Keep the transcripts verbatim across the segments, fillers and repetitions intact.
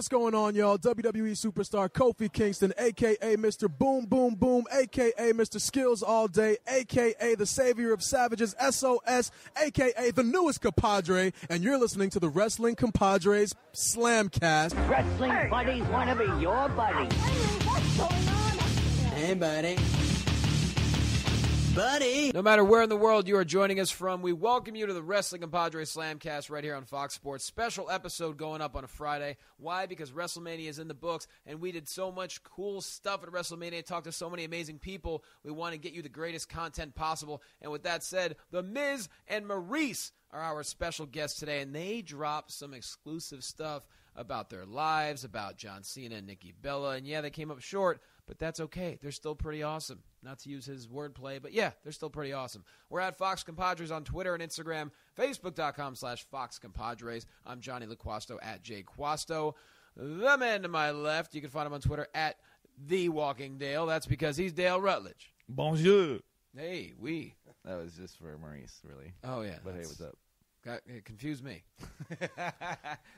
What's going on, y'all? W W E superstar Kofi Kingston, a k a. Mister Boom Boom Boom, a k a. Mister Skills All Day, a k a the savior of savages, S O S, a k a the newest compadre, and you're listening to the Wrestling Compadres Slamcast. Wrestling buddies want to be your buddies. What's going on? Hey, buddy. Buddy. No matter where in the world you are joining us from, we welcome you to the Wrestling Compadres Slamcast right here on Fox Sports. Special episode going up on a Friday. Why? Because WrestleMania is in the books, and we did so much cool stuff at WrestleMania, talked to so many amazing people. We want to get you the greatest content possible. And with that said, The Miz and Maryse are our special guests today, and they dropped some exclusive stuff about their lives, about John Cena and Nikki Bella. And yeah, they came up short, but that's okay. They're still pretty awesome. Not to use his wordplay, but yeah, they're still pretty awesome. We're at Fox Compadres on Twitter and Instagram, facebook.com slash Fox Compadres. I'm Johnny LaQuasto at Jay Quasto. The man to my left, you can find him on Twitter at The Walking Dale. That's because he's Dale Rutledge. Bonjour. Hey, oui. That was just for Maryse, really. Oh, yeah. But hey, what's up? Got, it confused me.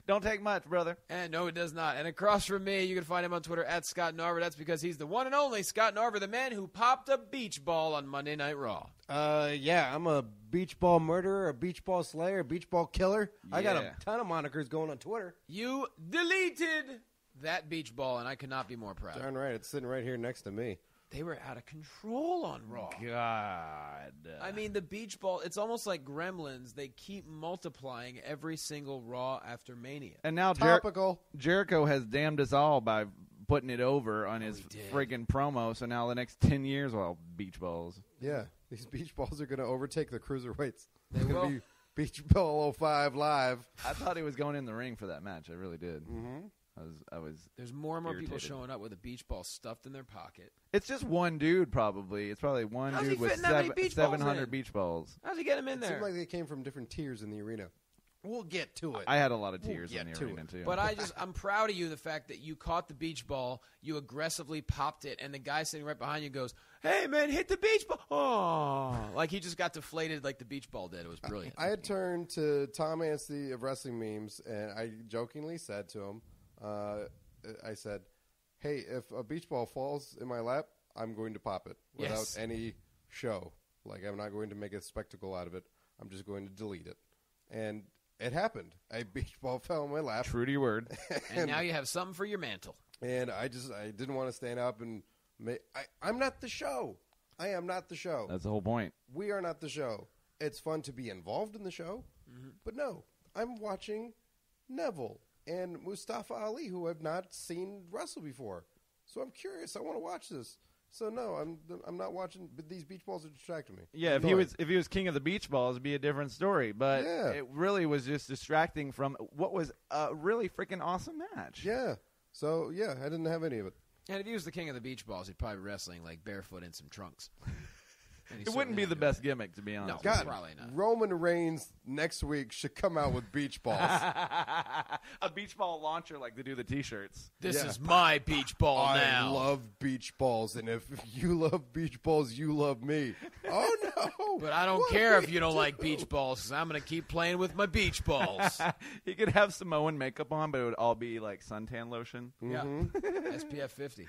Don't take much, brother. And no, it does not. And across from me, you can find him on Twitter at Scott Narver. That's because he's the one and only Scott Narver, the man who popped a beach ball on Monday Night Raw. Uh, yeah, I'm a beach ball murderer, a beach ball slayer, a beach ball killer. Yeah. I got a ton of monikers going on Twitter. You deleted that beach ball, and I could not be more proud. Darn right. It's sitting right here next to me. They were out of control on Raw. God. I mean, the beach ball, it's almost like gremlins. They keep multiplying every single Raw after Mania. And now Jer- Jericho has damned us all by putting it over on oh, his friggin' promo. So now the next ten years, well, beach balls. Yeah. These beach balls are going to overtake the cruiserweights. They will. Be beach ball oh five live. I thought he was going in the ring for that match. I really did. Mm-hmm. I was, I was There's more and more irritated. People showing up with a beach ball stuffed in their pocket. It's just one dude, probably. It's probably one How's dude with seven, beach seven hundred beach balls. How'd he get them in it there? It seemed like they came from different tiers in the arena. We'll get to it. I had a lot of tears we'll in the to arena, it. too. But I just, I'm proud of you, the fact that you caught the beach ball, you aggressively popped it, and the guy sitting right behind you goes, hey, man, hit the beach ball. Oh, like he just got deflated like the beach ball did. It was brilliant. I, I had turned to Tom Anstey of Wrestling Memes, and I jokingly said to him, Uh, I said, hey, if a beach ball falls in my lap, I'm going to pop it without yes. any show. Like, I'm not going to make a spectacle out of it. I'm just going to delete it. And it happened. A beach ball fell in my lap. True to your word. and, and now you have something for your mantle. And I just, I didn't want to stand up and make, I, I'm not the show. I am not the show. That's the whole point. We are not the show. It's fun to be involved in the show, mm-hmm. but no, I'm watching Neville and Mustafa Ali, who I've not seen wrestle before. So I'm curious. I want to watch this. So, no, I'm I'm not watching. But these beach balls are distracting me. Yeah, if he was if he was king of the beach balls, it would be a different story. But yeah. it really was just distracting from what was a really freaking awesome match. Yeah. So, yeah, I didn't have any of it. And if he was the king of the beach balls, he'd probably be wrestling, like, barefoot in some trunks. It wouldn't be the best it. gimmick, to be honest. No, God, probably not. Roman Reigns next week should come out with beach balls. A beach ball launcher like they do the T-shirts. This yeah. is my beach ball I now. I love beach balls, and if you love beach balls, you love me. Oh, no. But I don't what care if you don't do? like beach balls, because I'm going to keep playing with my beach balls. He could have Samoan makeup on, but it would all be like suntan lotion. Mm-hmm. Yeah. S P F fifty.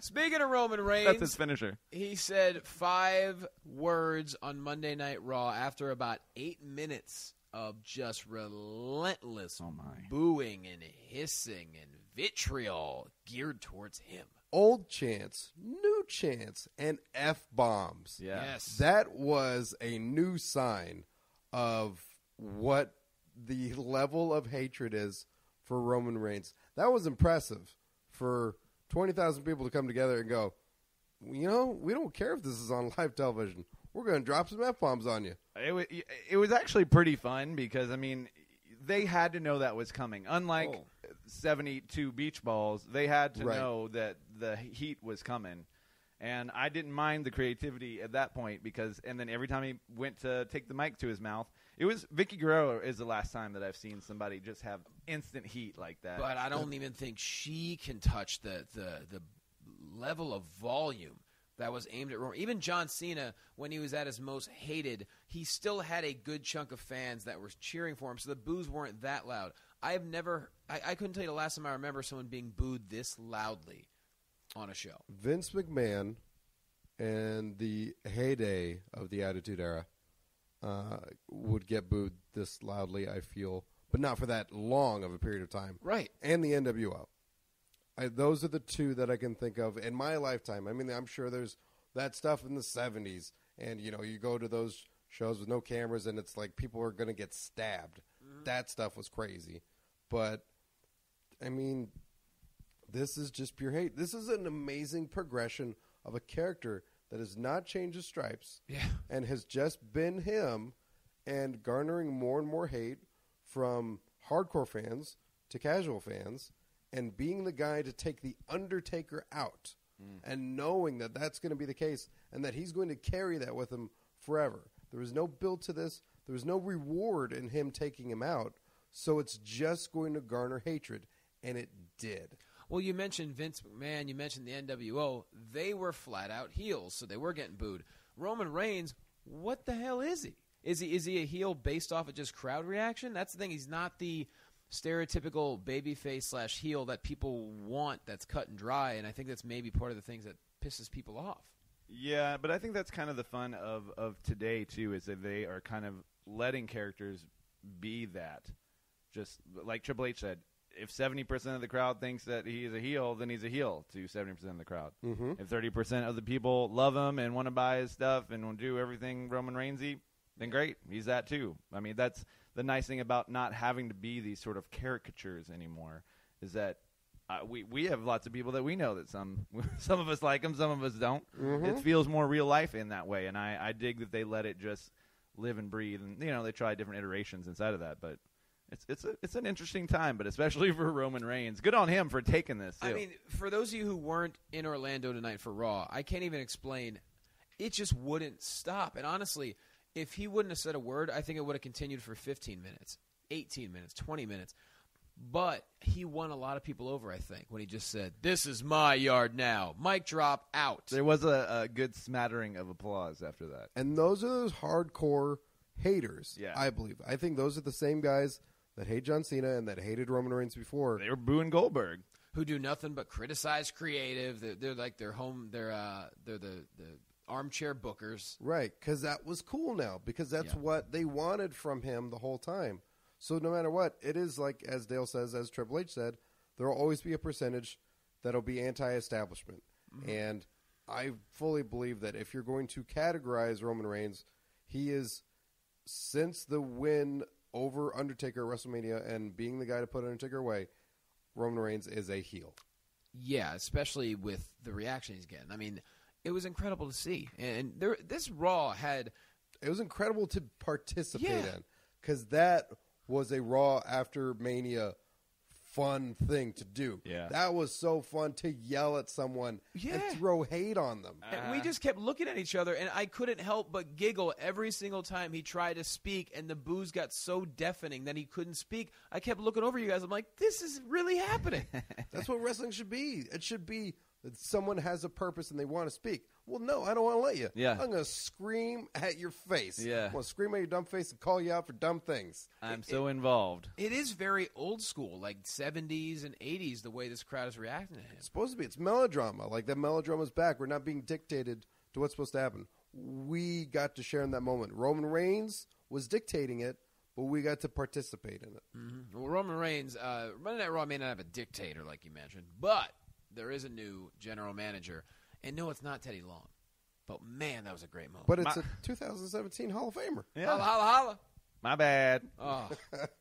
Speaking of Roman Reigns. That's his finisher. He said five. Five words on Monday Night Raw after about eight minutes of just relentless oh my. booing and hissing and vitriol geared towards him. Old chants, new chants, and F-bombs. Yeah. Yes. That was a new sign of what the level of hatred is for Roman Reigns. That was impressive for twenty thousand people to come together and go, you know, we don't care if this is on live television. We're going to drop some F-bombs on you. It was, it was actually pretty fun because, I mean, they had to know that was coming. Unlike oh. seventy-two beach balls, they had to right. know that the heat was coming. And I didn't mind the creativity at that point because – and then every time he went to take the mic to his mouth, it was – Vicky Guerrero is the last time that I've seen somebody just have instant heat like that. But I don't even think she can touch the the, the – level of volume that was aimed at Roman. Even John Cena, when he was at his most hated, he still had a good chunk of fans that were cheering for him, so the boos weren't that loud. I've never I, I couldn't tell you the last time I remember someone being booed this loudly on a show. Vince McMahon and the heyday of the Attitude Era uh, would get booed this loudly, I feel, but not for that long of a period of time. Right. And the N W O. I, those are the two that I can think of in my lifetime. I mean, I'm sure there's that stuff in the seventies. And, you know, you go to those shows with no cameras and it's like people are going to get stabbed. Mm-hmm. That stuff was crazy. But, I mean, this is just pure hate. This is an amazing progression of a character that has not changed his stripes yeah. and has just been him and garnering more and more hate from hardcore fans to casual fans and being the guy to take The Undertaker out. Mm. And knowing that that's going to be the case and that he's going to carry that with him forever. There was no build to this. There was no reward in him taking him out. So it's just going to garner hatred. And it did. Well, you mentioned Vince McMahon. You mentioned the N W O. They were flat out heels, so they were getting booed. Roman Reigns, what the hell is he? Is he, is he a heel based off of just crowd reaction? That's the thing. He's not the stereotypical babyface slash heel that people want, that's cut and dry, and I think that's maybe part of the things that pisses people off. Yeah, but I think that's kind of the fun of, of today, too, is that they are kind of letting characters be that. Just like Triple H said, if seventy percent of the crowd thinks that he's a heel, then he's a heel to seventy percent of the crowd. Mm-hmm. If thirty percent of the people love him and want to buy his stuff and want to do everything Roman Reigns-y, then great, he's that too. I mean, that's the nice thing about not having to be these sort of caricatures anymore, is that uh, we we have lots of people that we know that some some of us like them, some of us don't. Mm-hmm. It feels more real life in that way, and I, I dig that they let it just live and breathe. And you know, they try different iterations inside of that, but it's it's a, it's an interesting time, but especially for Roman Reigns. Good on him for taking this, too. I mean, for those of you who weren't in Orlando tonight for Raw, I can't even explain. It just wouldn't stop, and honestly, if he wouldn't have said a word, I think it would have continued for fifteen minutes, eighteen minutes, twenty minutes. But he won a lot of people over, I think, when he just said, "This is my yard now. Mic drop, out." There was a, a good smattering of applause after that. And those are those hardcore haters, yeah. I believe. I think those are the same guys that hate John Cena and that hated Roman Reigns before. They were booing Goldberg. Who do nothing but criticize creative. They're, they're like their home, they're, uh, they're the... the armchair bookers. Right, because that was cool now, because that's yeah. what they wanted from him the whole time. So no matter what, it is like, as Dale says, as Triple H said, there will always be a percentage that'll be anti-establishment. Mm-hmm. And I fully believe that if you're going to categorize Roman Reigns, he is, since the win over Undertaker at WrestleMania and being the guy to put Undertaker away, Roman Reigns is a heel. Yeah, especially with the reaction he's getting. I mean, it was incredible to see. And there, this Raw had... It was incredible to participate yeah. in. Because that was a Raw after Mania fun thing to do. Yeah. That was so fun to yell at someone yeah. and throw hate on them. Uh-huh. And we just kept looking at each other, and I couldn't help but giggle every single time he tried to speak, and the boos got so deafening that he couldn't speak. I kept looking over you guys. I'm like, this is really happening. That's what wrestling should be. It should be... someone has a purpose and they want to speak. Well, no, I don't want to let you. Yeah. I'm going to scream at your face. Yeah. I'm going to scream at your dumb face and call you out for dumb things. I'm it, so it, involved. It is very old school, like seventies and eighties, the way this crowd is reacting to him. It's supposed to be. It's melodrama. Like, that melodrama's back. We're not being dictated to what's supposed to happen. We got to share in that moment. Roman Reigns was dictating it, but we got to participate in it. Mm-hmm. Well, Roman Reigns, uh, Monday Night Raw may not have a dictator, like you mentioned, but... there is a new general manager. And no, it's not Teddy Long. But, man, that was a great moment. But it's My- a two thousand seventeen Hall of Famer. Yeah. Holla, holla, holla. My bad. Oh,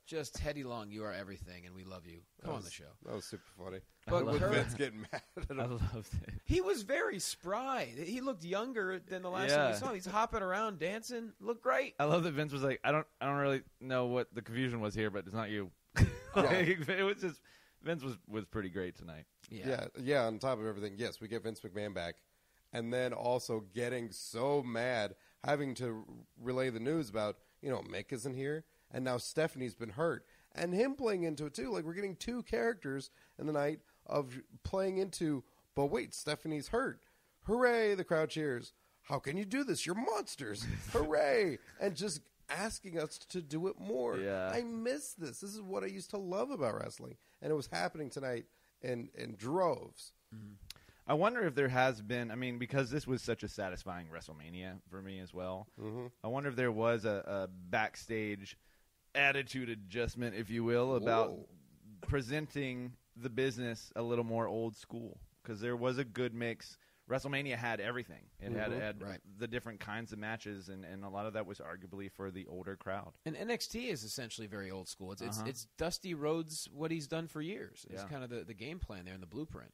just Teddy Long, you are everything, and we love you. Come was, on the show. That was super funny. But with Vince getting mad at him. I loved it. He was very spry. He looked younger than the last yeah. time we saw him. He's hopping around, dancing. Looked great. I love that Vince was like, I don't, I don't really know what the confusion was here, but it's not you. Like, it was just... Vince was, was pretty great tonight. Yeah. yeah, yeah. On top of everything, yes, we get Vince McMahon back. And then also getting so mad, having to relay the news about, you know, Mick isn't here, and now Stephanie's been hurt. And him playing into it, too. Like, we're getting two characters in the night of playing into, but wait, Stephanie's hurt. Hooray, the crowd cheers. How can you do this? You're monsters. Hooray. And just asking us to do it more. Yeah. I miss this. This is what I used to love about wrestling, and it was happening tonight in, in droves. Mm. I wonder if there has been, I mean, because this was such a satisfying WrestleMania for me as well, mm-hmm. I wonder if there was a, a backstage attitude adjustment, if you will, about Whoa. presenting the business a little more old school, because there was a good mix. WrestleMania had everything. It mm-hmm. had, had right. the different kinds of matches, and, and a lot of that was arguably for the older crowd. And N X T is essentially very old school. It's uh-huh. it's, it's Dusty Rhodes, what he's done for years. It's yeah. kind of the, the game plan there and the blueprint.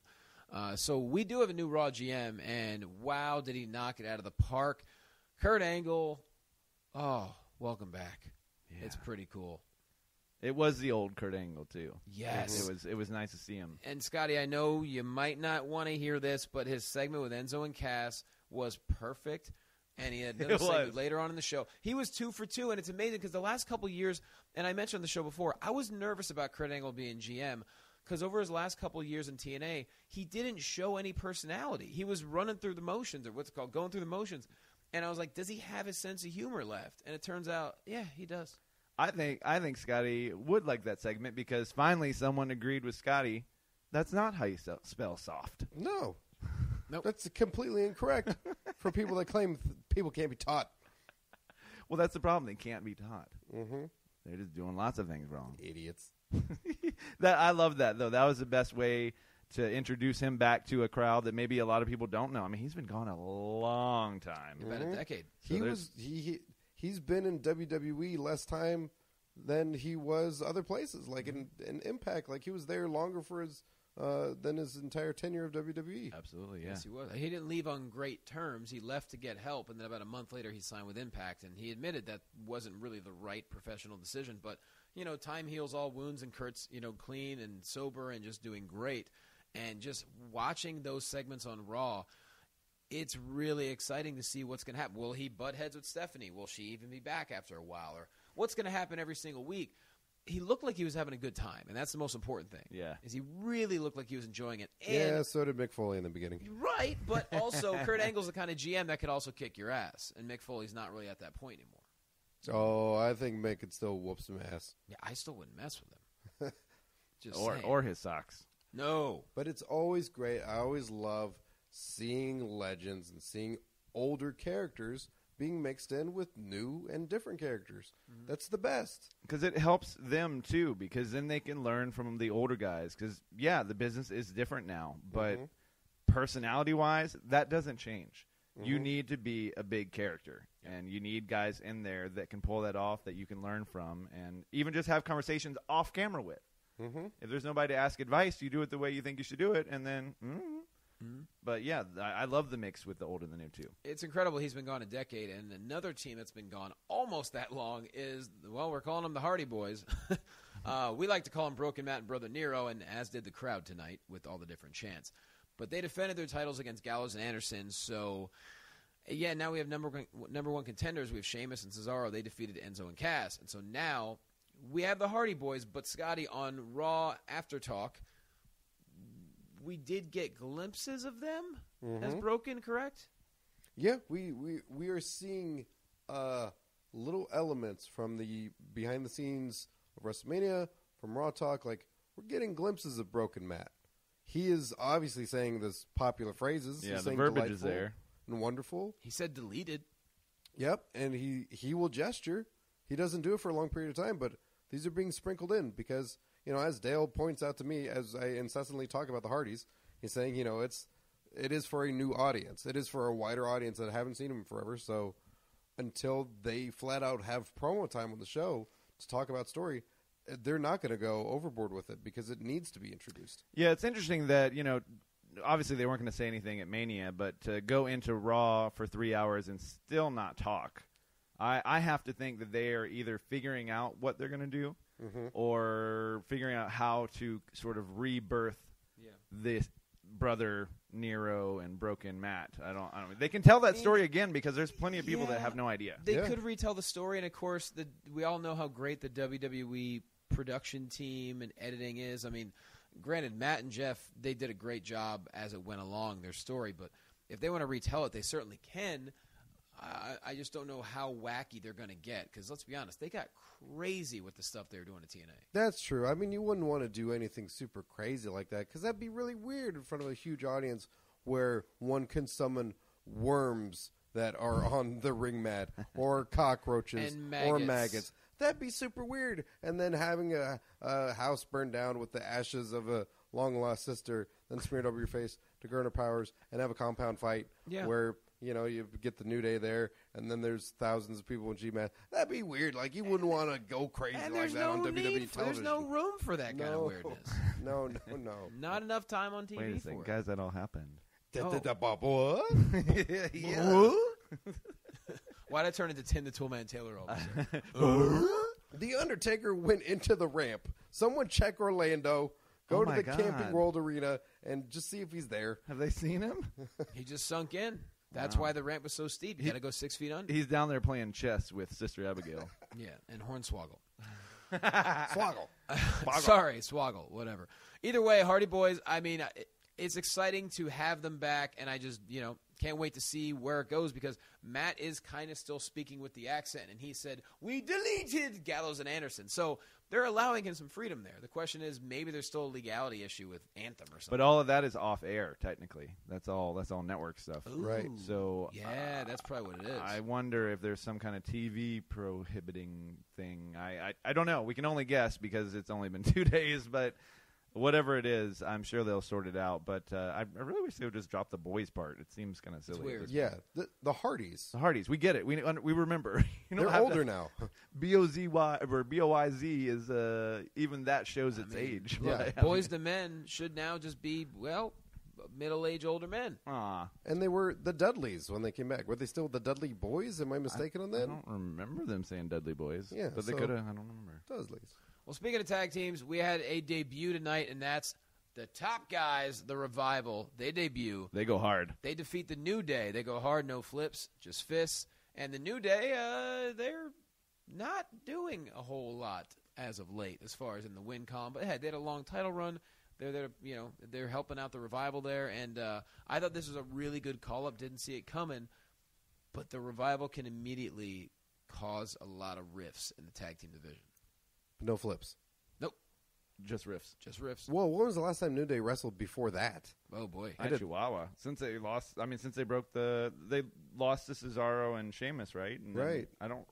Uh, so we do have a new Raw G M, and wow, did he knock it out of the park. Kurt Angle, oh, welcome back. Yeah. It's pretty cool. It was the old Kurt Angle, too. Yes. It, it was It was nice to see him. And, Scotty, I know you might not want to hear this, but his segment with Enzo and Cass was perfect, and he had another segment later on in the show. He was two for two, and it's amazing because the last couple years, and I mentioned on the show before, I was nervous about Kurt Angle being G M, because over his last couple of years in T N A, he didn't show any personality. He was running through the motions, or what's it called, going through the motions. And I was like, does he have his sense of humor left? And it turns out, yeah, he does. I think I think Scotty would like that segment, because finally someone agreed with Scotty. That's not how you spell soft. No. Nope. That's completely incorrect for people that claim th- people can't be taught. Well, that's the problem. They can't be taught. Mm-hmm. They're just doing lots of things wrong. Idiots. That I love that, though. That was the best way to introduce him back to a crowd that maybe a lot of people don't know. I mean, he's been gone a long time. Mm-hmm. About a decade. So he was he, he he's been in W W E less time than he was other places, like in, in Impact. Like he was there longer for his uh, than his entire tenure of W W E. Absolutely, yeah. Yes, he was. He didn't leave on great terms. He left to get help, and then about a month later, he signed with Impact, and he admitted that wasn't really the right professional decision, but. You know, time heals all wounds, and Kurt's, you know, clean and sober and just doing great. And just watching those segments on Raw, it's really exciting to see what's going to happen. Will he butt heads with Stephanie? Will she even be back after a while? Or what's going to happen every single week? He looked like he was having a good time, and that's the most important thing. Yeah. Is he really looked like he was enjoying it. And yeah, so did Mick Foley in the beginning. Right, but also Kurt Angle's the kind of G M that could also kick your ass, and Mick Foley's not really at that point anymore. Oh, I think Mick could still whoop some ass. Yeah, I still wouldn't mess with him. Just or saying. Or his socks. No. But it's always great. I always love seeing legends and seeing older characters being mixed in with new and different characters. Mm-hmm. That's the best. Because it helps them, too, because then they can learn from the older guys. Because, yeah, the business is different now. But mm-hmm. personality-wise, that doesn't change. Mm-hmm. You need to be a big character, yeah. and you need guys in there that can pull that off, that you can learn from, and even just have conversations off camera with. Mm-hmm. If there's nobody to ask advice, you do it the way you think you should do it, and then mm. mm-hmm. But, yeah, I love the mix with the old and the new, too. It's incredible. He's been gone a decade, and another team that's been gone almost that long is, well, we're calling them the Hardy Boys. uh, we like to call them Broken Matt and Brother Nero, and as did the crowd tonight with all the different chants. But they defended their titles against Gallows and Anderson. So, yeah, now we have number one, number one contenders. We have Sheamus and Cesaro. They defeated Enzo and Cass. And so now we have the Hardy Boys. But, Scotty, on Raw After Talk, we did get glimpses of them mm-hmm. as Broken, correct? Yeah, we, we, we are seeing uh, little elements from the behind the scenes of WrestleMania, from Raw Talk. Like, we're getting glimpses of Broken Matt. He is obviously saying this popular phrases. Yeah, He's the verbiage is there. And wonderful. He said deleted. Yep, and he, he will gesture. He doesn't do it for a long period of time, but these are being sprinkled in because, you know, as Dale points out to me, as I incessantly talk about the Hardys, he's saying, you know, it's it is for a new audience. It is for a wider audience that haven't seen him forever. So until they flat out have promo time on the show to talk about story, they're not going to go overboard with it because it needs to be introduced. Yeah, it's interesting that, you know, obviously they weren't going to say anything at Mania, but to go into Raw for three hours and still not talk, I, I have to think that they are either figuring out what they're going to do mm-hmm. or figuring out how to sort of rebirth yeah. this Brother Nero and Broken Matt. I don't, I don't. They can tell that story again because there's plenty of people yeah. that have no idea. They yeah. could retell the story, and of course, the, we all know how great the W W E production team and editing is. I mean, granted, Matt and Jeff, they did a great job as it went along, their story, but if they want to retell it, they certainly can. I, I just don't know how wacky they're going to get, because let's be honest, they got crazy with the stuff they were doing to T N A. That's true. I mean, you wouldn't want to do anything super crazy like that, because that'd be really weird in front of a huge audience where one can summon worms that are on the ring mat, or cockroaches, and maggots. or maggots. That'd be super weird. And then having a, a house burned down with the ashes of a long-lost sister, then smeared over your face to garner powers, and have a compound fight yeah. where... You know, you get the New Day there, and then there's thousands of people in G-Man. That'd be weird. Like, you wouldn't want to go crazy like that on W W E television. There's no room for that kind of weirdness. No, no, no. Not enough time on T V for it. Wait a second, guys, that all happened. Why'd I turn into ten to twelve man Taylor all of a sudden? The Undertaker went into the ramp. Someone check Orlando. Go to the Camping World Arena and just see if he's there. Have they seen him? He just sunk in. That's wow. why the ramp was so steep. You got to go six feet under. He's down there playing chess with Sister Abigail. Yeah, and Hornswoggle. Swoggle. Swoggle. Sorry, Swoggle, whatever. Either way, Hardy Boys, I mean, it's exciting to have them back, and I just, you know, can't wait to see where it goes, because Matt is kind of still speaking with the accent, and he said, we deleted Gallows and Anderson. So they're allowing him some freedom there. The question is, maybe there's still a legality issue with Anthem or something. But all of that is off air, technically. That's all. That's all network stuff, Ooh, right? So yeah, uh, that's probably what it is. I wonder if there's some kind of T V prohibiting thing. I, I I don't know. We can only guess because it's only been two days. But whatever it is, I'm sure they'll sort it out. But uh, I, I really wish they would just drop the boys part. It seems kind of silly. It's weird. Yeah, the, the Hardys. The Hardys. We get it. We we remember. You know, they're older to, now. B o z y or B o i z is uh, even that shows its I mean, age. Yeah. But, boys I mean, to men should now just be well, middle aged older men. Ah, and they were the Dudleys when they came back. Were they still the Dudley Boys? Am I mistaken I, on that? I don't remember them saying Dudley Boys. Yeah, but so they could have. I don't remember. Dudleys. Well, speaking of tag teams, we had a debut tonight, and that's the Top Guys, the Revival. They debut. They go hard. They defeat the New Day. They go hard, no flips, just fists. And the New Day, uh, they're not doing a whole lot as of late as far as in the win column. But hey, they had a long title run. They're there, you know, they're helping out the Revival there, and uh, I thought this was a really good call-up. Didn't see it coming, but the Revival can immediately cause a lot of rifts in the tag team division. No flips. Nope. Just riffs. Just riffs. Whoa, when was the last time New Day wrestled before that? Oh, boy. I Chihuahua. Since they lost, I mean, since they broke the, they lost to Cesaro and Sheamus, right? And right. I don't,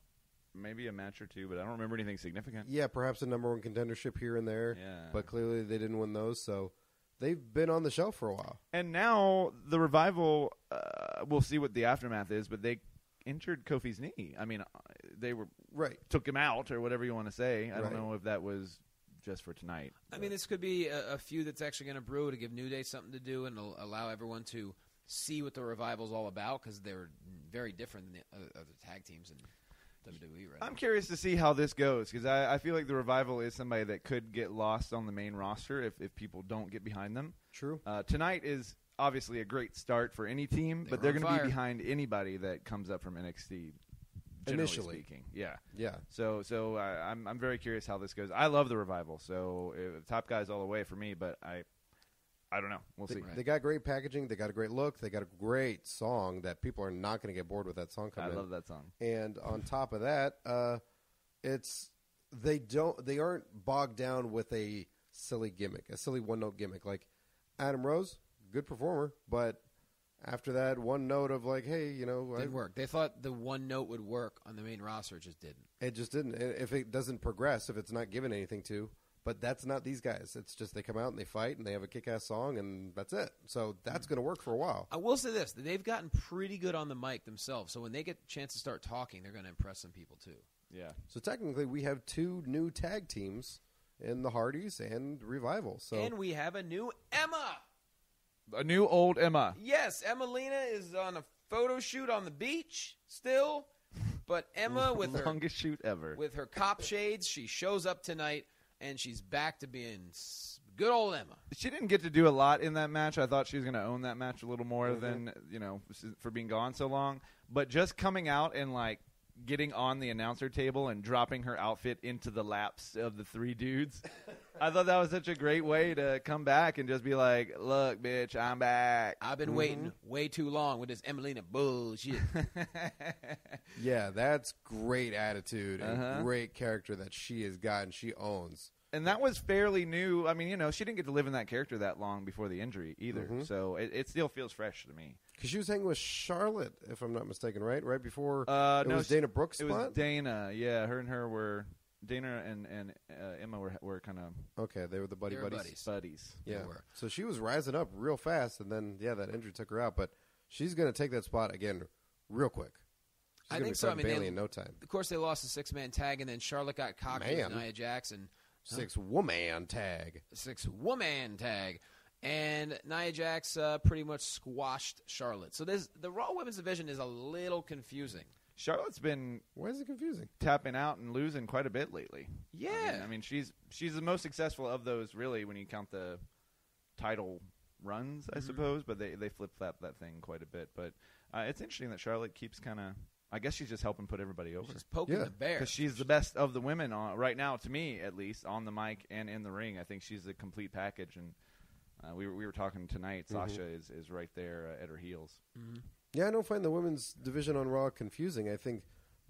maybe a match or two, but I don't remember anything significant. Yeah, perhaps a number one contendership here and there. Yeah. But clearly they didn't win those, so they've been on the shelf for a while. And now the Revival, uh, we'll see what the aftermath is, but they injured Kofi's knee. I mean, they were right. took him out or whatever you want to say. I right. don't know if that was just for tonight. I but. mean, this could be a, a feud that's actually going to brew to give New Day something to do and allow everyone to see what the Revival's all about, because they're very different than the other tag teams in W W E. Right I'm now. curious to see how this goes, because I, I feel like the Revival is somebody that could get lost on the main roster if, if people don't get behind them. True. Uh, tonight is obviously a great start for any team, they but they're going to be behind anybody that comes up from N X T. Initially speaking, yeah, yeah. So, so uh, I'm I'm very curious how this goes. I love the Revival, so uh, Top Guys all the way for me. But I, I don't know. We'll they, see. Right. They got great packaging. They got a great look. They got a great song that people are not going to get bored with. That song coming. I love in. that song. And on top of that, uh, it's they don't they aren't bogged down with a silly gimmick, a silly one note gimmick like Adam Rose. Good performer, but after that one note of like, hey, you know, didn't I, work. They thought the one note would work on the main roster, it just didn't. It just didn't. If it doesn't progress, if it's not given anything to, but that's not these guys. It's just they come out and they fight and they have a kick-ass song and that's it. So that's mm. going to work for a while. I will say this: they've gotten pretty good on the mic themselves. So when they get a chance to start talking, they're going to impress some people too. Yeah. So technically, we have two new tag teams in the Hardys and Revival. So and we have a new Emma. A new old Emma. Yes, Emelina is on a photo shoot on the beach still, but Emma with her longest shoot ever with her cop shades, she shows up tonight and she's back to being good old Emma. She didn't get to do a lot in that match. I thought she was going to own that match a little more mm-hmm. than you know for being gone so long. But just coming out and like getting on the announcer table and dropping her outfit into the laps of the three dudes. I thought that was such a great way to come back and just be like, look, bitch, I'm back. I've been mm-hmm. waiting way too long with this Emelina bullshit. Yeah, that's great attitude and uh-huh. great character that she has gotten. She owns. And that was fairly new. I mean, you know, she didn't get to live in that character that long before the injury either. Mm-hmm. So it, it still feels fresh to me. Because she was hanging with Charlotte, if I'm not mistaken, right? Right before uh, it no, was Dana Brooke's spot? It was Dana, yeah. Her and her were – Dana and, and uh, Emma were, were kind of – okay, they were the buddy they were buddies. buddies. Buddies. Yeah. So she was rising up real fast, and then, yeah, that injury took her out. But she's going to take that spot again real quick. She's I think so. I mean, Bailey they, in no time. Of course, they lost a six-man tag, and then Charlotte got cocked with Nia Jax. Six-woman tag. Six-woman tag. And Nia Jax uh, pretty much squashed Charlotte. So there's, the Raw Women's Division is a little confusing. Charlotte's been why is it confusing? Tapping out and losing quite a bit lately. Yeah. I mean, I mean she's she's the most successful of those, really, when you count the title runs, I mm-hmm. suppose. But they, they flip-flap that thing quite a bit. But uh, it's interesting that Charlotte keeps kind of – I guess she's just helping put everybody over. She's poking yeah. the bear. Because she's the best of the women on, right now, to me at least, on the mic and in the ring. I think she's the complete package and – Uh, we, were, we were talking tonight. Sasha mm-hmm. is, is right there uh, at her heels. Mm-hmm. Yeah, I don't find the women's division on Raw confusing. I think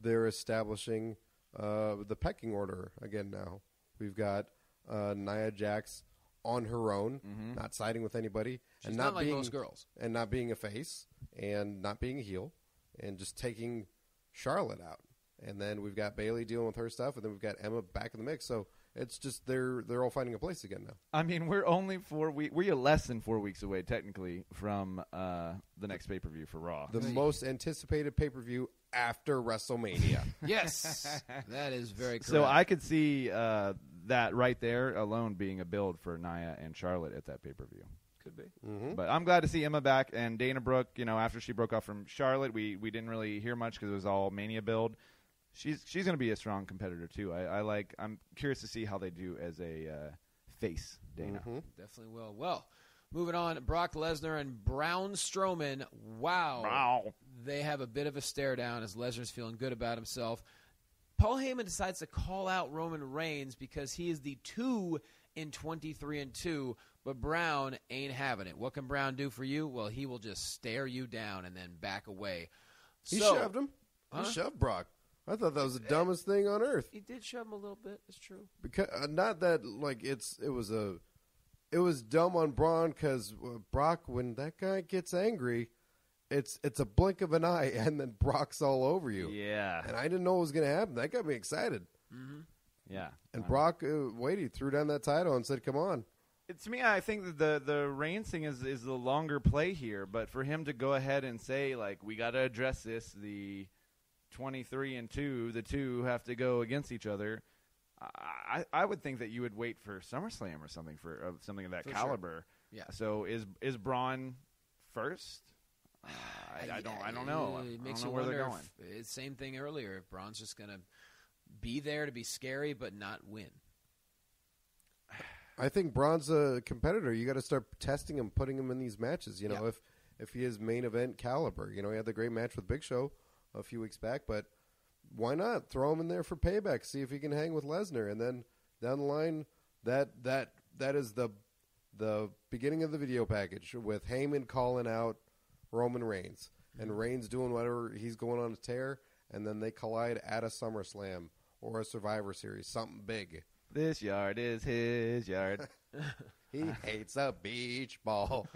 they're establishing uh, the pecking order again now. We've got uh, Nia Jax on her own, mm-hmm. not siding with anybody. She's and not, not like being, those girls. And not being a face and not being a heel and just taking Charlotte out. And then we've got Bailey dealing with her stuff, and then we've got Emma back in the mix. So it's just they're they're all finding a place again now. I mean, we're only four weeks. We're less than four weeks away, technically, from uh, the next pay per view for Raw. The right. most anticipated pay per view after WrestleMania. Yes, that is very correct. So I could see uh, that right there alone being a build for Nia and Charlotte at that pay per view. Could be, mm-hmm. but I'm glad to see Emma back and Dana Brooke. You know, after she broke off from Charlotte, we we didn't really hear much because it was all Mania build. She's she's going to be a strong competitor too. I, I like. I'm curious to see how they do as a uh, face, Dana. Mm-hmm. Definitely will. Well, moving on. Brock Lesnar and Braun Strowman. Wow, wow. They have a bit of a stare down as Lesnar's feeling good about himself. Paul Heyman decides to call out Roman Reigns because he is the two in twenty-three and two, but Brown ain't having it. What can Brown do for you? Well, he will just stare you down and then back away. He so, shoved him. Huh? He shoved Brock. I thought that was the dumbest thing on earth. He did shove him a little bit. It's true. Because uh, not that like it's it was a, it was dumb on Braun because uh, Brock, when that guy gets angry, it's it's a blink of an eye and then Brock's all over you. Yeah. And I didn't know what was going to happen. That got me excited. Mm-hmm. Yeah. And Brock uh, waited, threw down that title and said, "Come on." It's me. I think that the the Reigns thing is is the longer play here, but for him to go ahead and say like we got to address this the. Twenty-three and two, the two have to go against each other. I, I would think that you would wait for SummerSlam or something for uh, something of that for caliber. Sure. Yeah. So is is Braun first? Uh, I, I don't. I don't know. It makes I don't know you where wonder they're going. If it's same thing earlier. If Braun's just gonna be there to be scary but not win. I think Braun's a competitor. You got to start testing him, putting him in these matches. You know, yeah. if if he is main event caliber. You know, he had the great match with Big Show a few weeks back, but why not throw him in there for payback, see if he can hang with Lesnar, and then down the line that that that is the the beginning of the video package with Heyman calling out Roman Reigns and Reigns doing whatever he's going on a tear, and then they collide at a SummerSlam or a Survivor Series, something big. This yard is his yard. He hates a beach ball.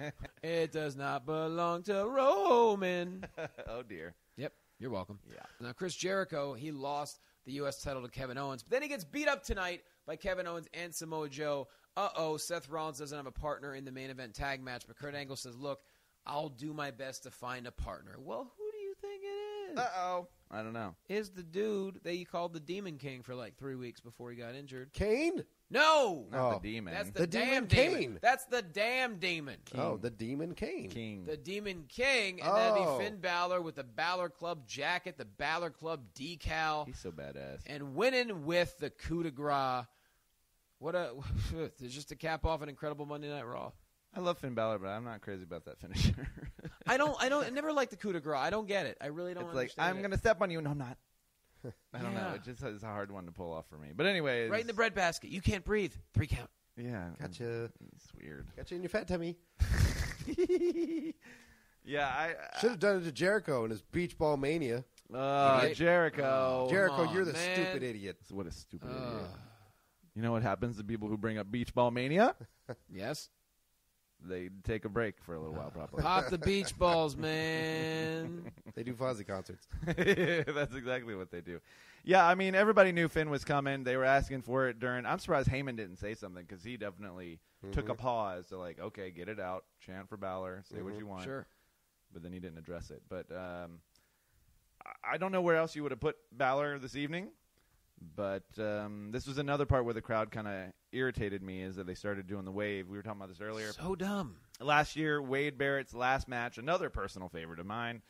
It does not belong to Roman. Oh, dear. Yep. You're welcome. Yeah. Now, Chris Jericho, he lost the U S title to Kevin Owens, but then he gets beat up tonight by Kevin Owens and Samoa Joe. Uh-oh, Seth Rollins doesn't have a partner in the main event tag match, but Kurt Angle says, look, I'll do my best to find a partner. Well, who do you think it is? Uh-oh. I don't know. Is the dude that you called the Demon King for like three weeks before he got injured. Kane? No. Not oh. the demon. That's the, the damn demon demon. Kane. That's the damn demon. King. Oh, the Demon Kane. King. The Demon King. And oh. that'd be Finn Balor with the Balor Club jacket, the Balor Club decal. He's so badass. And winning with the coup de grace. What a just to cap off an incredible Monday Night Raw. I love Finn Balor, but I'm not crazy about that finisher. I don't. I don't. I never liked the coup de grace. I don't get it. I really don't. It's understand like I'm it. gonna step on you. No, I'm not. I don't yeah. know. It just is a hard one to pull off for me. But anyways. Right in the breadbasket. You can't breathe. Three count. Yeah. Gotcha. It's weird. Gotcha in your fat tummy. Yeah. I, I should have done it to Jericho in his beach ball mania. Uh, Jericho. Jericho, on, you're the man. Stupid idiot. What a stupid uh. idiot. You know what happens to people who bring up beach ball mania? Yes. They take a break for a little while, probably. Pop the beach balls, man. They do Fozzy concerts. That's exactly what they do. Yeah, I mean, everybody knew Finn was coming. They were asking for it during. I'm surprised Heyman didn't say something because he definitely mm-hmm. took a pause to, like, okay, get it out. Chant for Balor. Say mm-hmm. what you want. Sure. But then he didn't address it. But um, I don't know where else you would have put Balor this evening. But um, this was another part where the crowd kind of irritated me is that they started doing the wave. We were talking about this earlier. So dumb. Last year, Wade Barrett's last match, another personal favorite of mine,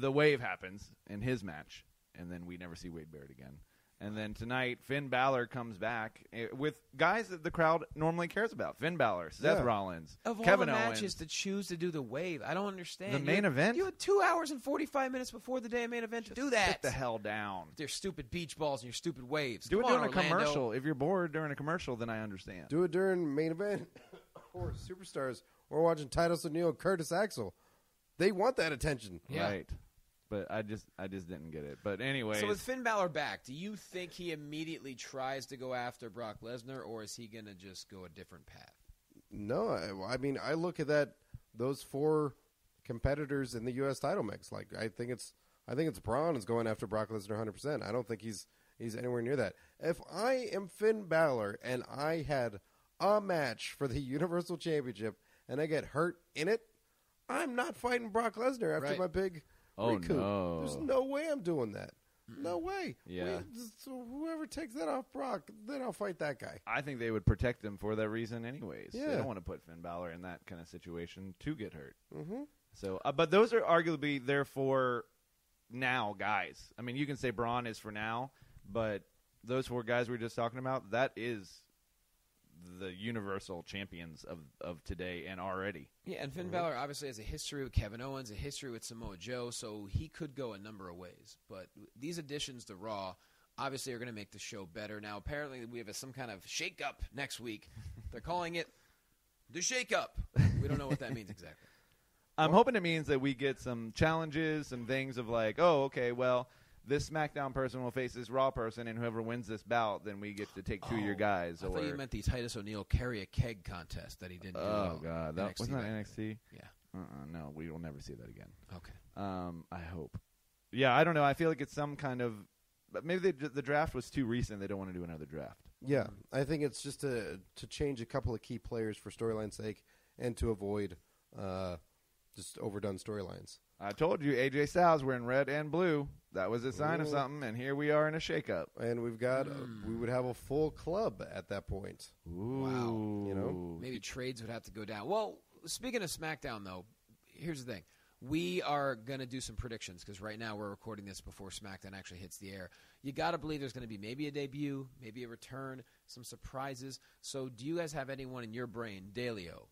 the wave happens in his match, and then we never see Wade Barrett again. And then tonight, Finn Balor comes back with guys that the crowd normally cares about. Finn Balor, Seth yeah. Rollins, of Kevin Owens. Of all the matches to choose to do the wave, I don't understand. The main you, event? You had two hours and forty-five minutes before the damn main event just to do that. Sit the hell down. With your stupid beach balls and your stupid waves. Do Come it during on, a Orlando. commercial. If you're bored during a commercial, then I understand. Do it during main event or Superstars or watching Titus O'Neil and Curtis Axel. They want that attention. Yeah. Right. But I just I just didn't get it. But anyway. So with Finn Balor back, do you think he immediately tries to go after Brock Lesnar, or is he going to just go a different path? No. I, I mean, I look at that, those four competitors in the U S title mix. Like, I think it's I think it's Braun is going after Brock Lesnar one hundred percent. I don't think he's he's anywhere near that. If I am Finn Balor and I had a match for the Universal Championship and I get hurt in it, I'm not fighting Brock Lesnar after right. my big... Oh, recoup. No. There's no way I'm doing that. No way. Yeah. We, so whoever takes that off Brock, then I'll fight that guy. I think they would protect him for that reason anyways. Yeah. They don't want to put Finn Balor in that kind of situation to get hurt. Mm-hmm. So, uh, but those are arguably there for now guys. I mean, you can say Braun is for now, but those four guys we were just talking about, that is the universal champions of, of today and already. Yeah, and Finn Balor obviously has a history with Kevin Owens, a history with Samoa Joe, so he could go a number of ways. But these additions to Raw obviously are going to make the show better. Now, apparently we have a, some kind of shake-up next week. They're calling it the shake-up. We don't know what that means exactly. I'm well, hoping it means that we get some challenges, some things of like, oh, okay, well, this SmackDown person will face this Raw person, and whoever wins this bout, then we get to take two oh, of your guys. I or... thought you meant the Titus O'Neil carry a keg contest that he didn't do. Oh, God. That N X T wasn't that N X T? Yeah. Uh-uh, no, we will never see that again. Okay. Um, I hope. Yeah, I don't know. I feel like it's some kind of – maybe they, the draft was too recent. They don't want to do another draft. Yeah. I think it's just to, to change a couple of key players for storyline's sake and to avoid uh, just overdone storylines. I told you, A J Styles were in red and blue. That was a sign Ooh. of something, and here we are in a shakeup. And we've got mm. a, we would have a full club at that point. Ooh. Wow. You know? Maybe trades would have to go down. Well, speaking of SmackDown, though, here's the thing. We are going to do some predictions because right now we're recording this before SmackDown actually hits the air. You got to believe there's going to be maybe a debut, maybe a return, some surprises. So do you guys have anyone in your brain, Dalio,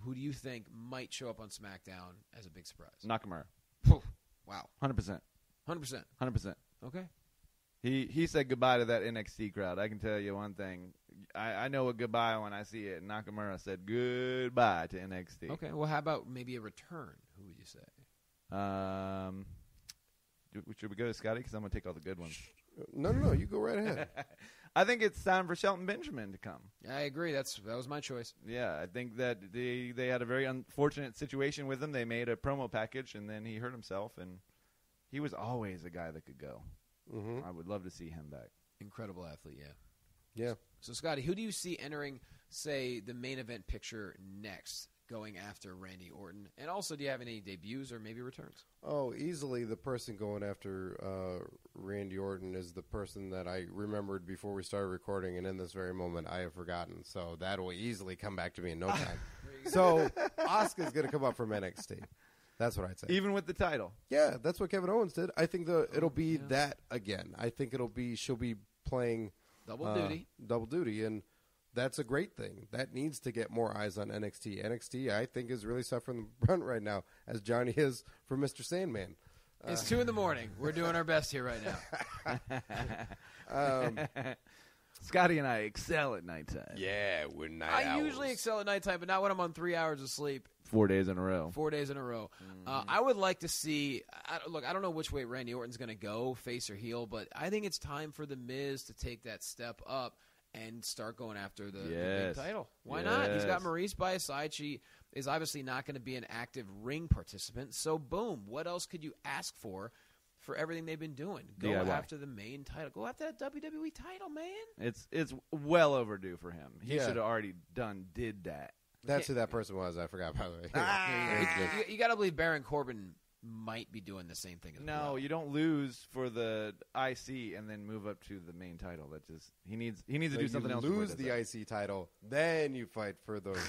who do you think might show up on SmackDown as a big surprise? Nakamura. Wow. one hundred percent. one hundred percent. one hundred percent. Okay. He he said goodbye to that N X T crowd. I can tell you one thing. I, I know a goodbye when I see it. Nakamura said goodbye to N X T. Okay. Well, how about maybe a return? Who would you say? Um, should we go to Scotty? Because I'm going to take all the good ones. No, no, no. You go right ahead. I think it's time for Shelton Benjamin to come. I agree. That's that was my choice. Yeah, I think that they they had a very unfortunate situation with him. They made a promo package, and then he hurt himself, and he was always a guy that could go. Mm-hmm. I would love to see him back. Incredible athlete, yeah. Yeah. So, Scotty, who do you see entering, say, the main event picture next, going after Randy Orton? And also, do you have any debuts or maybe returns? Oh, easily the person going after uh, Randy Orton is the person that I remembered before we started recording, and in this very moment, I have forgotten. So that will easily come back to me in no time. So Asuka's going to come up from N X T. That's what I'd say. Even with the title? Yeah, that's what Kevin Owens did. I think the it'll be yeah. that again. I think it'll be she'll be playing double uh, duty. Double duty, and that's a great thing. That needs to get more eyes on N X T. N X T, I think, is really suffering the brunt right now, as Johnny is for Mister Sandman. Uh, it's two in the morning. We're doing our best here right now. um, Scotty and I excel at nighttime. Yeah, we're night I owls. Usually excel at nighttime, but not when I'm on three hours of sleep. Four days in a row. Four days in a row. Mm-hmm. uh, I would like to see I, – look, I don't know which way Randy Orton's going to go, face or heel, but I think it's time for The Miz to take that step up and start going after the, yes. the big title. Why yes. not? He's got Maryse by his side. She – is obviously not going to be an active ring participant. So, boom, what else could you ask for for everything they've been doing? Go D I Y. After the main title. Go after that W W E title, man. It's it's well overdue for him. He yeah. should have already done did that. That's who that person was. I forgot, by the way. Ah! you you got to believe Baron Corbin might be doing the same thing. As no, well. You don't lose for the I C and then move up to the main title. That just he needs he needs so to do something else. You lose the I C title, then you fight for the –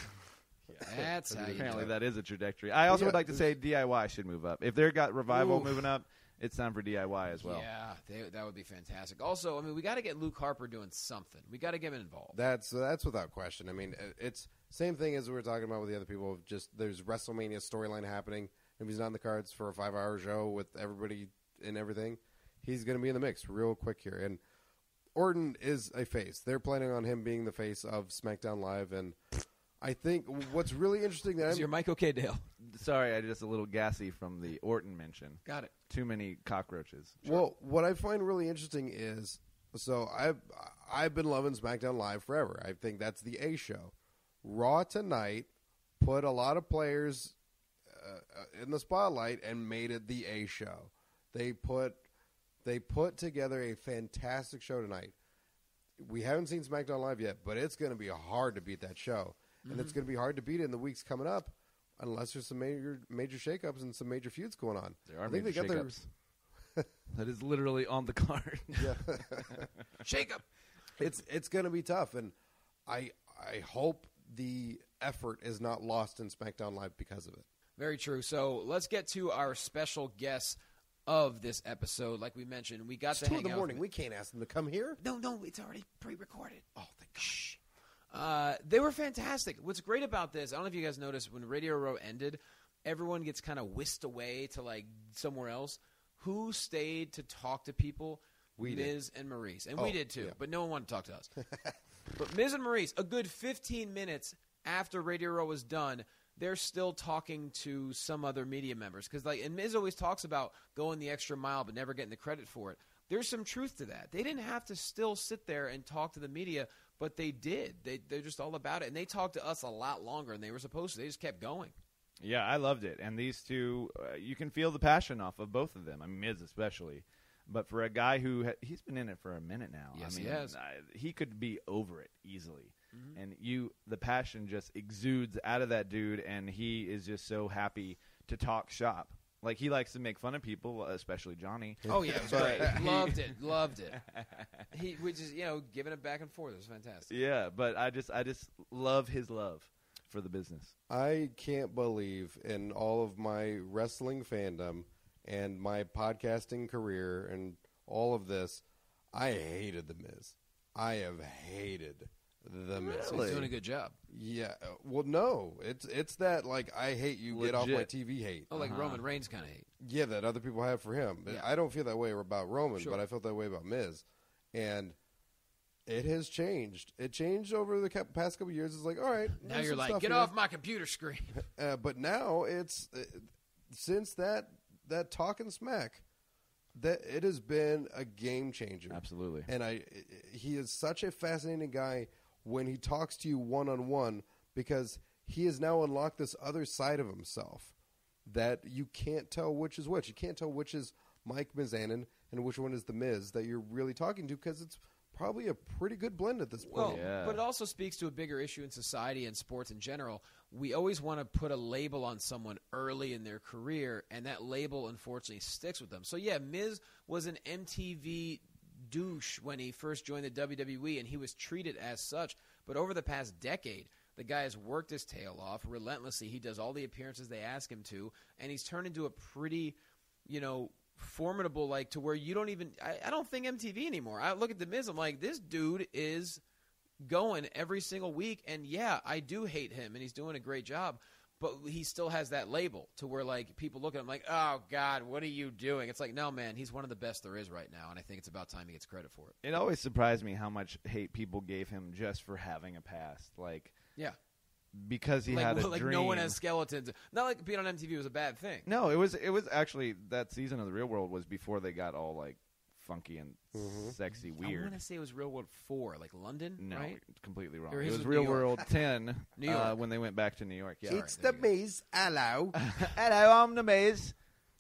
Yeah, that's how apparently you that is a trajectory. I also yeah, would like to say D I Y should move up. If they've got Revival oof. Moving up, it's time for D I Y as well. Yeah, they, that would be fantastic. Also, I mean, we got to get Luke Harper doing something. We got to get him involved. That's that's without question. I mean, it's same thing as we were talking about with the other people. Just there's WrestleMania storyline happening. If he's not in the cards for a five-hour show with everybody and everything, he's going to be in the mix real quick here. And Orton is a face. They're planning on him being the face of SmackDown Live and. I think what's really interesting that is your Mike okay, Dale. Sorry, I just a little gassy from the Orton mention. Got it. Too many cockroaches. Sure. Well, what I find really interesting is so I've I've been loving SmackDown Live forever. I think that's the A show. Raw tonight put a lot of players uh, in the spotlight and made it the A show. They put they put together a fantastic show tonight. We haven't seen SmackDown Live yet, but it's going to be hard to beat that show. And mm-hmm. it's going to be hard to beat it in the weeks coming up unless there's some major major shakeups and some major feuds going on. There are I think major they got shakeups. Their... that is literally on the card. Yeah. Shake up. It's it's going to be tough, and I I hope the effort is not lost in SmackDown Live because of it. Very true. So let's get to our special guest of this episode. Like we mentioned, we got it's to two hang in the morning. We can't ask them to come here. No, no, it's already pre-recorded. Oh, thank God. Shh. Uh, they were fantastic. What's great about this, I don't know if you guys noticed, when Radio Row ended, everyone gets kind of whisked away to, like, somewhere else. Who stayed to talk to people? We Miz did. And Maryse. And oh, we did, too, yeah. but no one wanted to talk to us. But Miz and Maryse, a good fifteen minutes after Radio Row was done, they're still talking to some other media members. Because, like, and Miz always talks about going the extra mile but never getting the credit for it. There's some truth to that. They didn't have to still sit there and talk to the media, but they did. They, they're just all about it. And they talked to us a lot longer than they were supposed to. They just kept going. Yeah, I loved it. And these two, uh, you can feel the passion off of both of them. I mean, Miz especially. But for a guy who ha- – he's been in it for a minute now. Yes, I mean, he has. I, he could be over it easily. Mm-hmm. And you, the passion just exudes out of that dude, and he is just so happy to talk shop. Like, he likes to make fun of people, especially Johnny. Oh, yeah, it was great. Loved it, loved it. He was just, you know, giving it back and forth. It was fantastic. Yeah, but I just I just love his love for the business. I can't believe in all of my wrestling fandom and my podcasting career and all of this, I hated The Miz. I have hated The Miz. Really? He's doing a good job. Yeah. Well, no. It's it's that, like, I hate you, legit. Get off my T V hate. Oh, like uh-huh. Roman Reigns kind of hate. Yeah, that other people have for him. Yeah. I don't feel that way about Roman, sure. but I felt that way about Miz. And it has changed. It changed over the past couple years. It's like, all right. Now you're like, get here. Off my computer screen. uh, but now it's, uh, since that that talking smack, that it has been a game changer. Absolutely. And I, he is such a fascinating guy. When he talks to you one-on-one, because he has now unlocked this other side of himself that you can't tell which is which. You can't tell which is Mike Mizanin and which one is The Miz that you're really talking to, because it's probably a pretty good blend at this point. Well, yeah. But it also speaks to a bigger issue in society and sports in general. We always want to put a label on someone early in their career, and that label, unfortunately, sticks with them. So, yeah, Miz was an M T V douche when he first joined the W W E, and he was treated as such. But over the past decade, the guy has worked his tail off relentlessly. He does all the appearances they ask him to, and he's turned into a pretty, you know, formidable, like, to where you don't even – I don't think M T V anymore. I look at The Miz, I'm like, this dude is going every single week, and, yeah, I do hate him, and he's doing a great job. but he still has that label to where, like, people look at him like, oh, God, what are you doing? It's like, no, man, he's one of the best there is right now, and I think it's about time he gets credit for it. It always surprised me how much hate people gave him just for having a past. Like, yeah. Because he like, had a like dream. Like, no one has skeletons. Not like being on M T V was a bad thing. No, it was It was actually that season of The Real World was before they got all, like, funky and mm-hmm. sexy weird. I want to say it was Real World four, like London, no, right? completely wrong. It was Real World ten New York. Uh, when they went back to New York. Yeah, it's right, the Miz. Hello. Hello, I'm the Miz.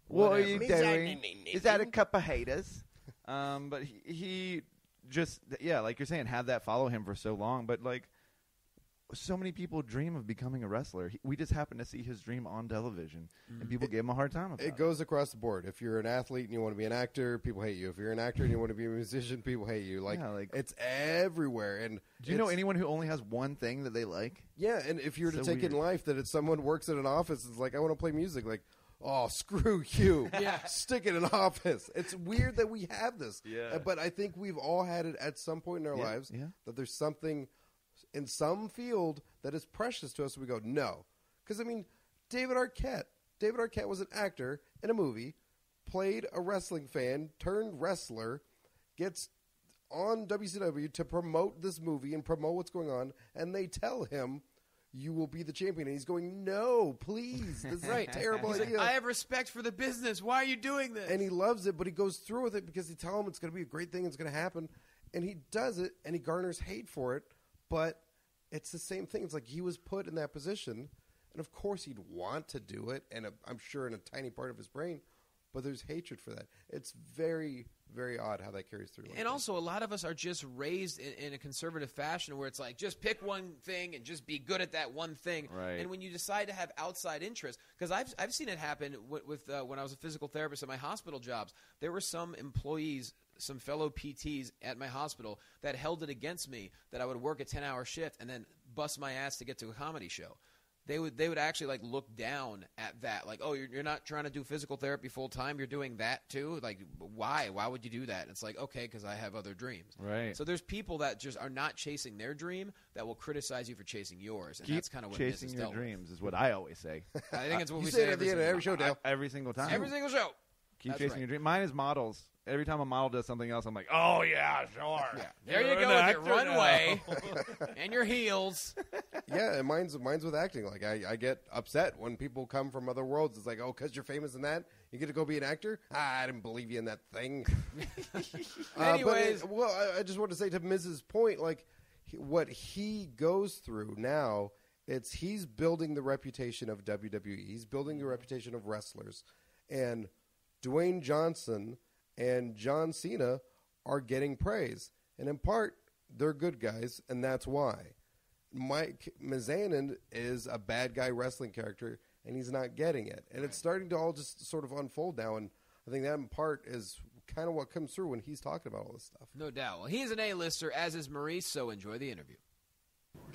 What Whatever. are you doing? Is that a cup of haters? Um, but he, he just, yeah, like you're saying, had that follow him for so long, but like, so many people dream of becoming a wrestler. He, we just happened to see his dream on television, and people it, gave him a hard time about it. It goes across the board. If you're an athlete and you want to be an actor, people hate you. If you're an actor and you want to be a musician, people hate you. Like, yeah, like it's everywhere. And do you know anyone who only has one thing that they like? Yeah, and if you were so to take weird. in life that if someone works at an office, it's like, I want to play music. Like, oh, screw you. yeah. Stick in an office. It's weird that we have this. Yeah. But I think we've all had it at some point in our yeah, lives yeah. that there's something – in some field that is precious to us, we go, no. Because, I mean, David Arquette. David Arquette was an actor in a movie, played a wrestling fan, turned wrestler, gets on W C W to promote this movie and promote what's going on, and they tell him, you will be the champion. And he's going, no, please. This is a terrible idea. Like, I have respect for the business. Why are you doing this? And he loves it, but he goes through with it because they tell him it's going to be a great thing, it's going to happen. And he does it, and he garners hate for it. But it's the same thing. It's like he was put in that position, and of course he'd want to do it, and a, I'm sure in a tiny part of his brain, but there's hatred for that. It's very, very odd how that carries through. Like and that. Also, a lot of us are just raised in, in a conservative fashion where it's like, just pick one thing and just be good at that one thing. Right. And when you decide to have outside interests, because I've, I've seen it happen with, with uh, when I was a physical therapist at my hospital jobs, there were some employees – some fellow P Ts at my hospital that held it against me that I would work a ten-hour shift and then bust my ass to get to a comedy show. They would they would actually like look down at that, like, oh, you're, you're not trying to do physical therapy full time, you're doing that too. Like, why? Why would you do that? And it's like, okay, because I have other dreams. Right. So there's people that just are not chasing their dream that will criticize you for chasing yours, and Keep that's kind of what chasing your dreams with. is what I always say. I think it's what you we say, say at the end of every show, Dale. Every single time. Every single show. Keep that's chasing right. your dream. Mine is models. Every time a model does something else, I'm like, oh, yeah, sure. Yeah. There You're you go with your runway and your heels. Yeah, and mine's, mine's with acting. Like, I, I get upset when people come from other worlds. It's like, oh, because you're famous in that, you get to go be an actor? Ah, I didn't believe you in that thing. uh, Anyways. But, well, I, I just want to say to Miz's point, like, he, what he goes through now, it's he's building the reputation of W W E. He's building the reputation of wrestlers. And Dwayne Johnson and John Cena are getting praise. And in part, they're good guys, and that's why. Mike Mizanin is a bad guy wrestling character, and he's not getting it. And it's starting to all just sort of unfold now, and I think that in part is kind of what comes through when he's talking about all this stuff. No doubt. Well, he's an A-lister, as is Maryse, so enjoy the interview.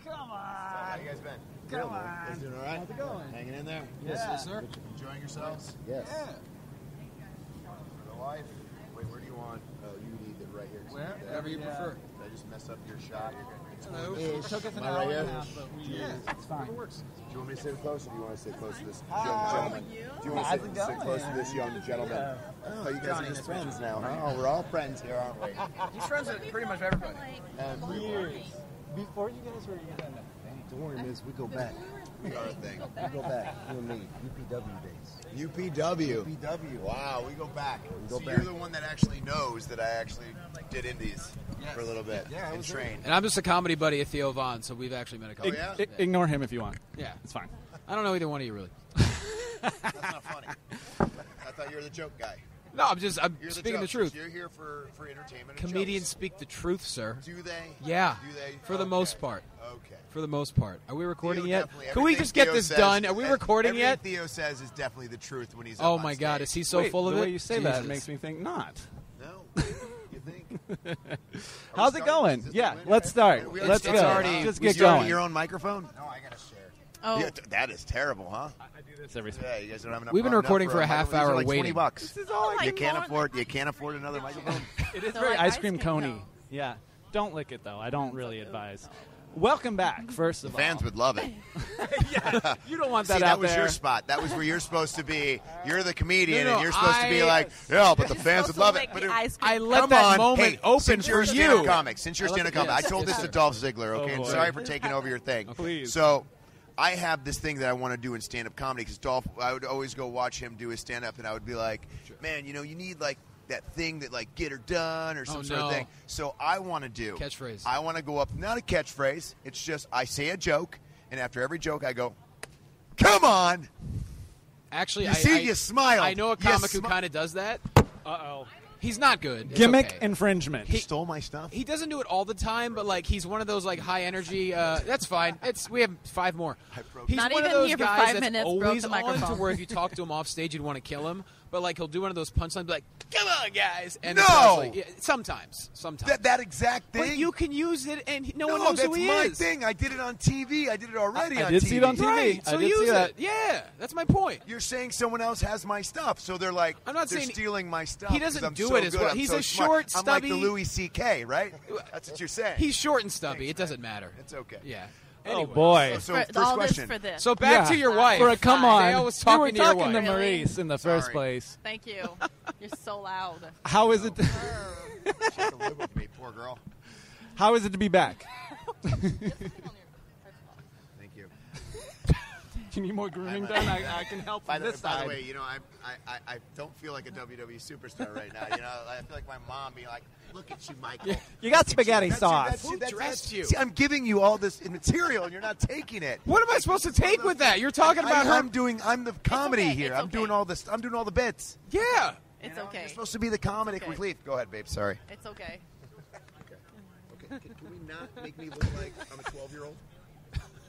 Come on. How you guys been? Come Good, on. You guys doing all right? How's it going? Hanging in there? Yeah. Yes, yes, sir. Enjoying yourselves? Yes. Yeah. For the life. Wait, where do you want? Oh, you need it right here. Where? Whatever you yeah. prefer. Did I just mess up your shot? Hello. It took us an hour and a half, but we... Yeah, it's fine. It works. Do you want me to sit close, or do you want to sit close to this young uh, gentleman? You? Do you want to sit, sit close to this young gentleman? Yeah. Oh, you guys Johnny are just friends now, huh? Oh, we're all friends here, aren't we? He's friends with pretty much everybody. Um, years. Before you guys were... Don't worry, Miz. We go back. We are a thing. We go back. You and me. U P W days. U P W. U P W. Wow, we go back. We go so back. You're the one that actually knows that I actually did indies yes. for a little bit yeah, and trained. And I'm just a comedy buddy of Theo Von, so we've actually met a couple. Ig- yeah? I- ignore him if you want. Yeah, it's fine. I don't know either one of you really. That's not funny. I thought you were the joke guy. No, I'm just I'm You're speaking the, the truth. You're here for, for entertainment. Comedians speak the truth, sir. Do they? Yeah. Do they? For the okay. most part. Okay. For the most part. Are we recording Theo yet? Can we just get Theo this done? Are we recording yet? Theo says is definitely the truth when he's Oh, my stage. God. Is he so Wait, full of the it? The way you say Jesus. that makes me think not. No. You think? How's it going? Yeah, let's start. Let's, let's go. Already, just get going. Your own microphone? No, I got to share. Oh. Yeah, that is terrible, huh? I do this every time. Yeah, you guys don't have enough. We've been recording for a, a half hour are like waiting. twenty bucks. This is all oh I you can't God. afford. You can't afford another microphone. It is so very like ice cream coney. Yeah, don't lick it though. I don't really advise. Welcome back, first of all. Fans would love it. Yeah, you don't want that. See, that out was there. Your spot. That was where you're supposed to be. You're the comedian, no, no, and you're supposed I, to be like, yeah, but the fans would love it. But it I let come that on. Moment hey, open for you. Since you're a stand-up comic, since you're a stand-up comic, I told yes, this sir. to Dolph Ziggler, okay? Oh, and sorry for taking over your thing. Oh, please. So I have this thing that I want to do in stand-up comedy because Dolph, I would always go watch him do his stand-up, and I would be like, sure. man, you know, you need, like, that thing that, like, get her done or some oh, sort no. of thing. So I want to do. Catchphrase. I want to go up. Not a catchphrase. It's just I say a joke, and after every joke I go, come on. Actually, you I see I, you smile. I know a comic who kind of does that. Uh-oh. He's not good. It's Gimmick okay. infringement. He, he stole my stuff. He doesn't do it all the time, but, like, he's one of those, like, high-energy uh, – that's fine. It's We have five more. He's not one even of those here guys for five that's minutes, always the microphone. On to where if you talk to him off stage, you'd want to kill him. But, like, he'll do one of those punchlines, be like, come on, guys. And no. Like, yeah, sometimes. Sometimes. That, that exact thing. But you can use it, and no, no one knows who he is. No, that's my thing. I did it on T V. I did it already I, I on T V. I did see it on T V. Right. I so did use see that. It. Yeah. That's my point. You're saying someone else has my stuff. So they're like, I'm not they're saying stealing my stuff. He doesn't do so it as well. I'm He's so a short, smart. Stubby. I'm like the Louis C K, right? That's what you're saying. He's short and stubby. Thanks, it doesn't man. Matter. It's okay. Yeah. Anyway. Oh, boy. So, so first all question. This for this. So back yeah. to your wife. For a, come on. I was talking, you were to talking your wife. To Maryse in the Sorry. First place. Thank you. You're so loud. How is it? She had to live with me, poor girl. How is it to be back? Thank you. Do you need more grooming done? I, I can help by the, this by side. By the way, you know, I, I I don't feel like a W W E superstar right now. You know, I feel like my mom being like, look at you, Michael. You, you got spaghetti that's sauce. You, that's, Who that's, dressed that's, you? See, I'm giving you all this material, and you're not taking it. What am I supposed to take with that? You're talking about her. I'm doing. I'm the comedy okay, here. I'm okay. doing all this. I'm doing all the bits. Yeah, it's you know, okay. You're supposed to be the comedic okay. relief. Go ahead, babe. Sorry. It's okay. Okay. Okay. Can, can we not make me look like I'm a twelve-year-old?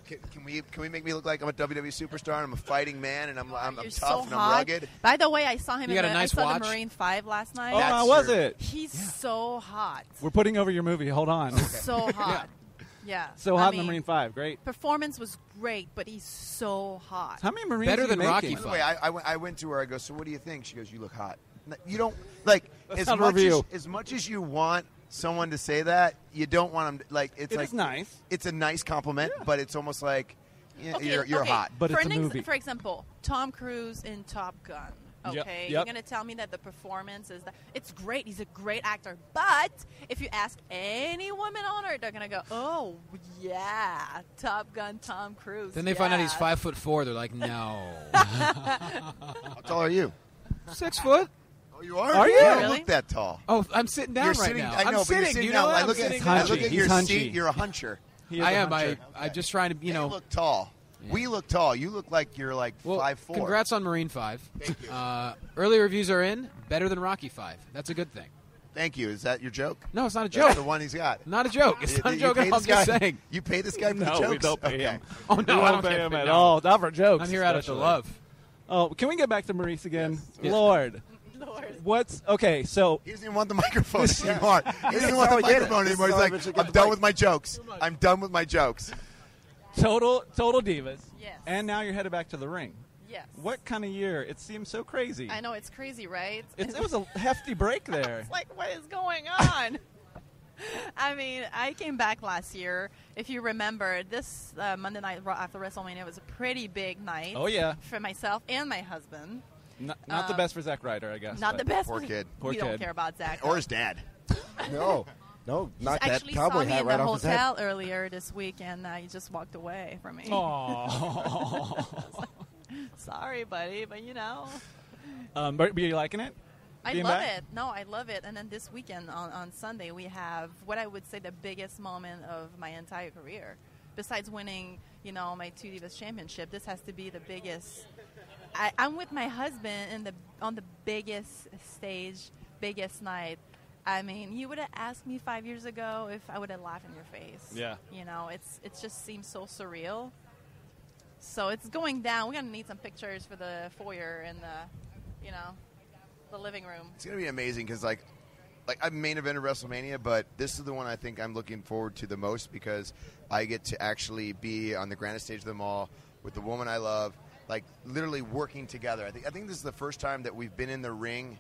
Can, can we can we make me look like I'm a W W E superstar? And I'm a fighting man, and I'm I'm, I'm tough so and I'm hot. Rugged. By the way, I saw him. You in got a, a nice I saw watch. The Marine Five last night. Oh, how was it? He's yeah. so hot. We're putting over your movie. Hold on. Okay. So hot. Yeah. yeah. So hot I mean, in the Marine Five. Great. Performance was great, but he's so hot. How many Marines? Better are you than making? Rocky. By the way, I, I, went, I went to her. I go, so what do you think? She goes, you look hot. You don't like as much as, as much as you want. Someone to say that you don't want them to, like it's it like, is nice. It's a nice compliment, yeah. but it's almost like yeah, okay, you're, you're okay. hot. But for it's a movie. Ex for example, Tom Cruise in Top Gun. Okay, yep, yep. You're gonna tell me that the performance is that it's great. He's a great actor, but if you ask any woman on earth, they're gonna go, "Oh yeah, Top Gun, Tom Cruise." Then they yeah. find out he's five foot four. They're like, "No." How tall are you? Six foot. Oh, you are? Are you? Yeah, really? You don't look that tall. Oh, I'm sitting down you're right sitting, now. I know, I'm but sitting. You're sitting you know down. I look, at, I look at your He's seat. Hunchy. You're a huncher. I am. Huncher. I, okay. I'm just trying to, you know. You look tall. Yeah. We look tall. You look like you're like five four. Well, congrats on Marine five. Thank you. Uh, early reviews are in. Better than Rocky five. That's a good thing. Thank you. Is that your joke? No, it's not a joke. That's the one he's got. Not a joke. It's not a joke at all. I'm just saying. You pay this guy for the jokes? No, we don't pay him. Oh, no, I don't pay him at all. Not for jokes. I'm here out of love. Oh, can we get back to Maryse again? Lord. Lord. What's okay? So he doesn't even want the microphone anymore. He doesn't even want the microphone anymore. He's like, I'm done with my jokes. I'm done with my jokes. Total, total divas. Yes. And now you're headed back to the ring. Yes. What kind of year? It seems so crazy. I know it's crazy, right? It's, it was a hefty break there. It's like, what is going on? I mean, I came back last year. If you remember, this uh, Monday night after WrestleMania was a pretty big night. Oh yeah. For myself and my husband. Not, not um, the best for Zack Ryder, I guess. Not the best. Poor kid. Poor we kid. Don't care about Zack. Or his dad. no. No, not that cowboy hat right off his head. Actually saw me in the hotel earlier this week, and uh, he just walked away from me. Aww. Sorry, buddy, but you know. Um, but are you liking it? I Being love back? It. No, I love it. And then this weekend on, on Sunday, we have what I would say the biggest moment of my entire career. Besides winning, you know, my two Divas championship, this has to be the biggest... I, I'm with my husband in the on the biggest stage, biggest night. I mean, you would have asked me five years ago if I would have laughed in your face. Yeah. You know, it's it just seems so surreal. So it's going down. We're gonna need some pictures for the foyer and the, you know, the living room. It's gonna be amazing because like, like I'm main event of WrestleMania, but this is the one I think I'm looking forward to the most because I get to actually be on the grandest stage of them all with the woman I love. Like, literally working together. I think I think this is the first time that we've been in the ring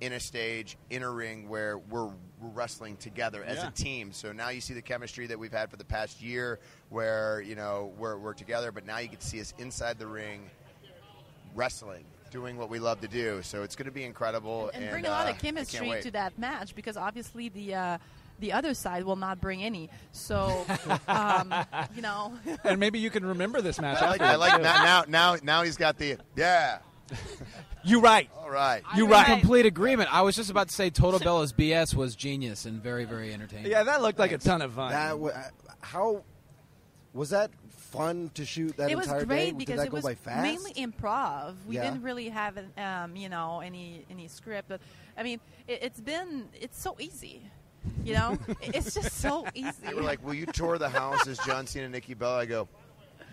in a stage, in a ring where we're, we're wrestling together as yeah. a team. So now you see the chemistry that we've had for the past year where, you know, we're, we're together, but now you can see us inside the ring wrestling, doing what we love to do. So it's going to be incredible. And, and, and bring a lot uh, of chemistry to that match because obviously the uh, the other side will not bring any. So, um, you know. And maybe you can remember this match. I like, I like now, now, now he's got the, yeah. You right. All right. You right. In complete agreement. I was just about to say Total Bella's B S was genius and very, very entertaining. Yeah, that looked like a ton of fun. That w- how was that fun to shoot that entire day? It was great because it was mainly improv. We yeah. didn't really have, um, you know, any any script. But I mean, it, it's been it's so easy. You know, it's just so easy. They were like, "Will you tour the house as John Cena and Nikki Bella?" I go.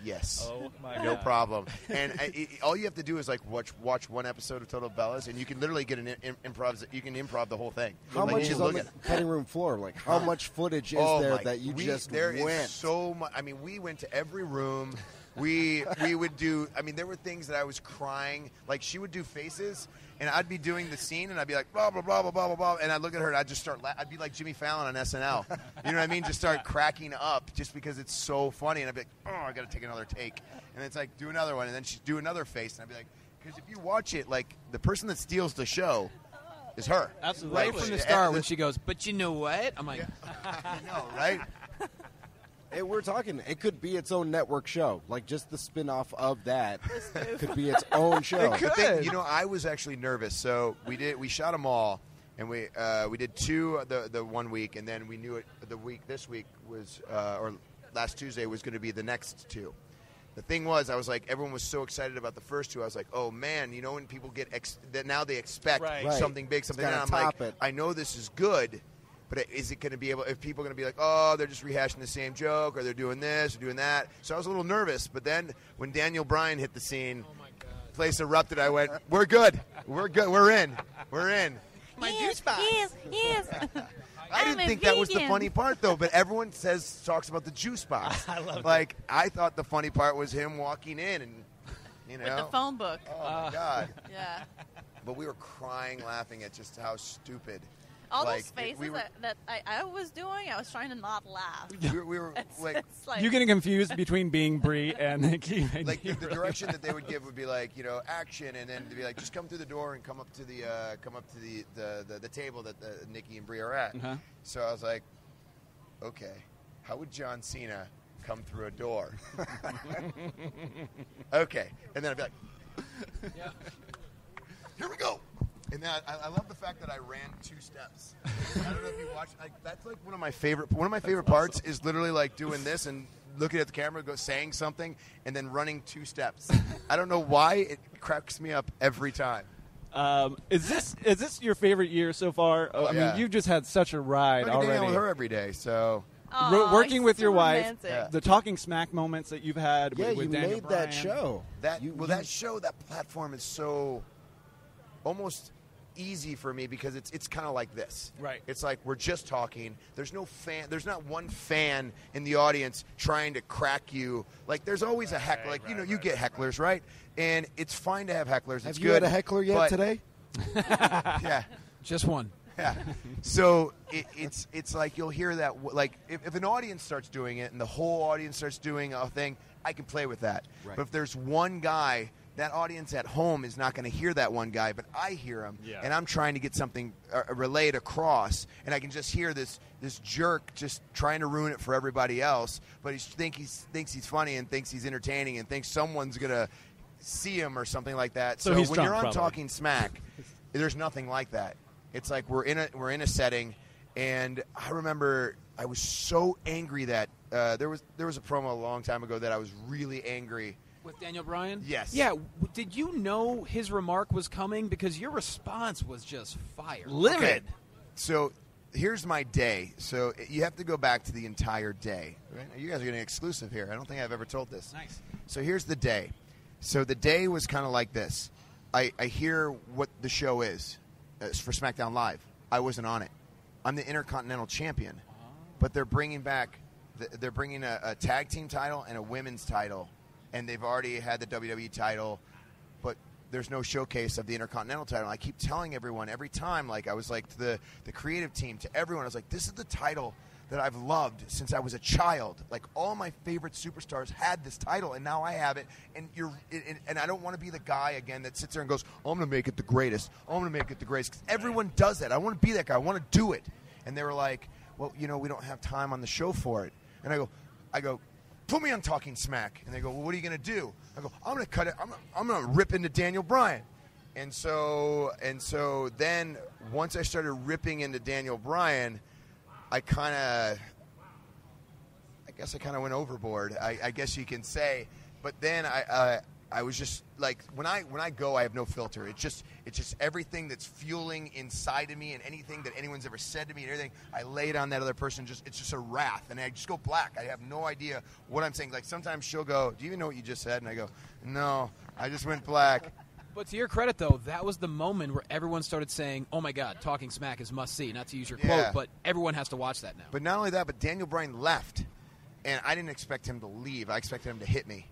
Yes. Oh my God. No problem. And I, it, all you have to do is like watch watch one episode of Total Bellas, and you can literally get an in, improv. You can improv the whole thing. How like, much is on the cutting room floor? Like how much footage is oh there that you we, just there went? There is so much. I mean, we went to every room. We we would do. I mean, there were things that I was crying. Like she would do faces, and I'd be doing the scene, and I'd be like blah blah blah blah blah blah blah, and I'd look at her, and I'd just start. La- I'd be like Jimmy Fallon on S N L. You know what I mean? Just start cracking up, just because it's so funny. And I'd be like, oh, I got to take another take. And it's like do another one, and then she'd do another face, and I'd be like, because if you watch it, like the person that steals the show is her. Absolutely. Right from the start when she goes, but you know what? I'm like, I know, right? Hey, we're talking. It could be its own network show. Like, just the spinoff of that could be its own show. It could. They, you know, I was actually nervous. So we did. We shot them all, and we uh, we did two the the one week, and then we knew it. The week this week was, uh, or last Tuesday was going to be the next two. The thing was, I was like, everyone was so excited about the first two. I was like, oh man, you know, when people get ex- that now they expect right. something big, something. And I'm like, it. I know this is good. But is it going to be able? If people are going to be like, oh, they're just rehashing the same joke, or they're doing this, or doing that. So I was a little nervous. But then when Daniel Bryan hit the scene, oh my God. The place erupted. I went, we're good, we're good, we're in, we're in. My yes, juice box. Yes, yes. I didn't think vegan. That was the funny part though. But everyone says talks about the juice box. I love like that. I thought the funny part was him walking in and you know with the phone book. Oh uh, my God. Yeah. But we were crying, laughing at just how stupid. All like, those faces we were, that, that I, I was doing, I was trying to not laugh. We were, we were it's, like, it's like you're getting confused between being Brie and Nikki. Like the, the really direction laugh. That they would give would be like, you know, action, and then to be like, just come through the door and come up to the uh, come up to the the, the, the table that the, Nikki and Brie are at. Uh-huh. So I was like, okay, how would John Cena come through a door? Okay, and then I'd be like, yeah. Here we go. And then I, I love the fact that I ran two steps. I don't know if you watched. Like, that's like one of my favorite. One of my favorite that's parts awesome. Is literally like doing this and looking at the camera, go saying something, and then running two steps. I don't know why it cracks me up every time. Um, is this is this your favorite year so far? Oh, I yeah. mean, you've just had such a ride I'm already. Hanging out with her every day, so. Aww, working with so your wife, yeah. the talking smack moments that you've had yeah, with, with Daniel Yeah, you made Bryan. That show. That you, well, you, that show, that platform is so almost. Easy for me because it's it's kind of like this. Right. It's like we're just talking. There's no fan. There's not one fan in the audience trying to crack you. Like there's always right, a heckler. Like right, you know, right, you get hecklers, right. right? And it's fine to have hecklers. It's have you good, had a heckler yet today? Yeah, just one. Yeah. So it, it's it's like you'll hear that. Like if, if an audience starts doing it and the whole audience starts doing a thing, I can play with that. Right. But if there's one guy. That audience at home is not going to hear that one guy, but I hear him, yeah. and I'm trying to get something uh, relayed across, and I can just hear this this jerk just trying to ruin it for everybody else, but he's, think he's, thinks he's funny and thinks he's entertaining and thinks someone's going to see him or something like that. So, so when drunk, you're on probably. Talking Smack, there's nothing like that. It's like we're in a we're in a setting, and I remember I was so angry that uh, there was there was a promo a long time ago that I was really angry. With Daniel Bryan? Yes. Yeah. Did you know his remark was coming? Because your response was just fire. Livid. Okay. So here's my day. So you have to go back to the entire day. Right? You guys are getting exclusive here. I don't think I've ever told this. Nice. So here's the day. So the day was kind of like this. I, I hear what the show is it's for SmackDown Live. I wasn't on it. I'm the Intercontinental Champion. Oh. But they're bringing back the, – they're bringing a, a tag team title and a women's title. And they've already had the W W E title, but there's no showcase of the Intercontinental title. And I keep telling everyone every time, like I was like to the, the creative team, to everyone, I was like, this is the title that I've loved since I was a child. Like all my favorite superstars had this title, and now I have it. And you're, and, and I don't want to be the guy again that sits there and goes, oh, "I'm going to make it the greatest. Oh, I'm going to make it the greatest." 'Cause everyone does that. I want to be that guy. I want to do it. And they were like, "Well, you know, we don't have time on the show for it." And I go, "I go, put me on Talking Smack." And they go, "Well, what are you going to do?" I go, "I'm going to cut it. I'm, I'm going to rip into Daniel Bryan." And so, and so then once I started ripping into Daniel Bryan, I kind of, I guess I kind of went overboard, I, I guess you can say. But then I, uh, I was just like, when I when I go, I have no filter. It's just it's just everything that's fueling inside of me, and anything that anyone's ever said to me and everything, I lay it on that other person. Just it's just a wrath, and I just go black. I have no idea what I'm saying. Like sometimes she'll go, "Do you even know what you just said?" And I go, "No, I just went black." But to your credit, though, that was the moment where everyone started saying, "Oh, my God, Talking Smack is must-see." Not to use your yeah. quote, but everyone has to watch that now. But not only that, but Daniel Bryan left, and I didn't expect him to leave. I expected him to hit me,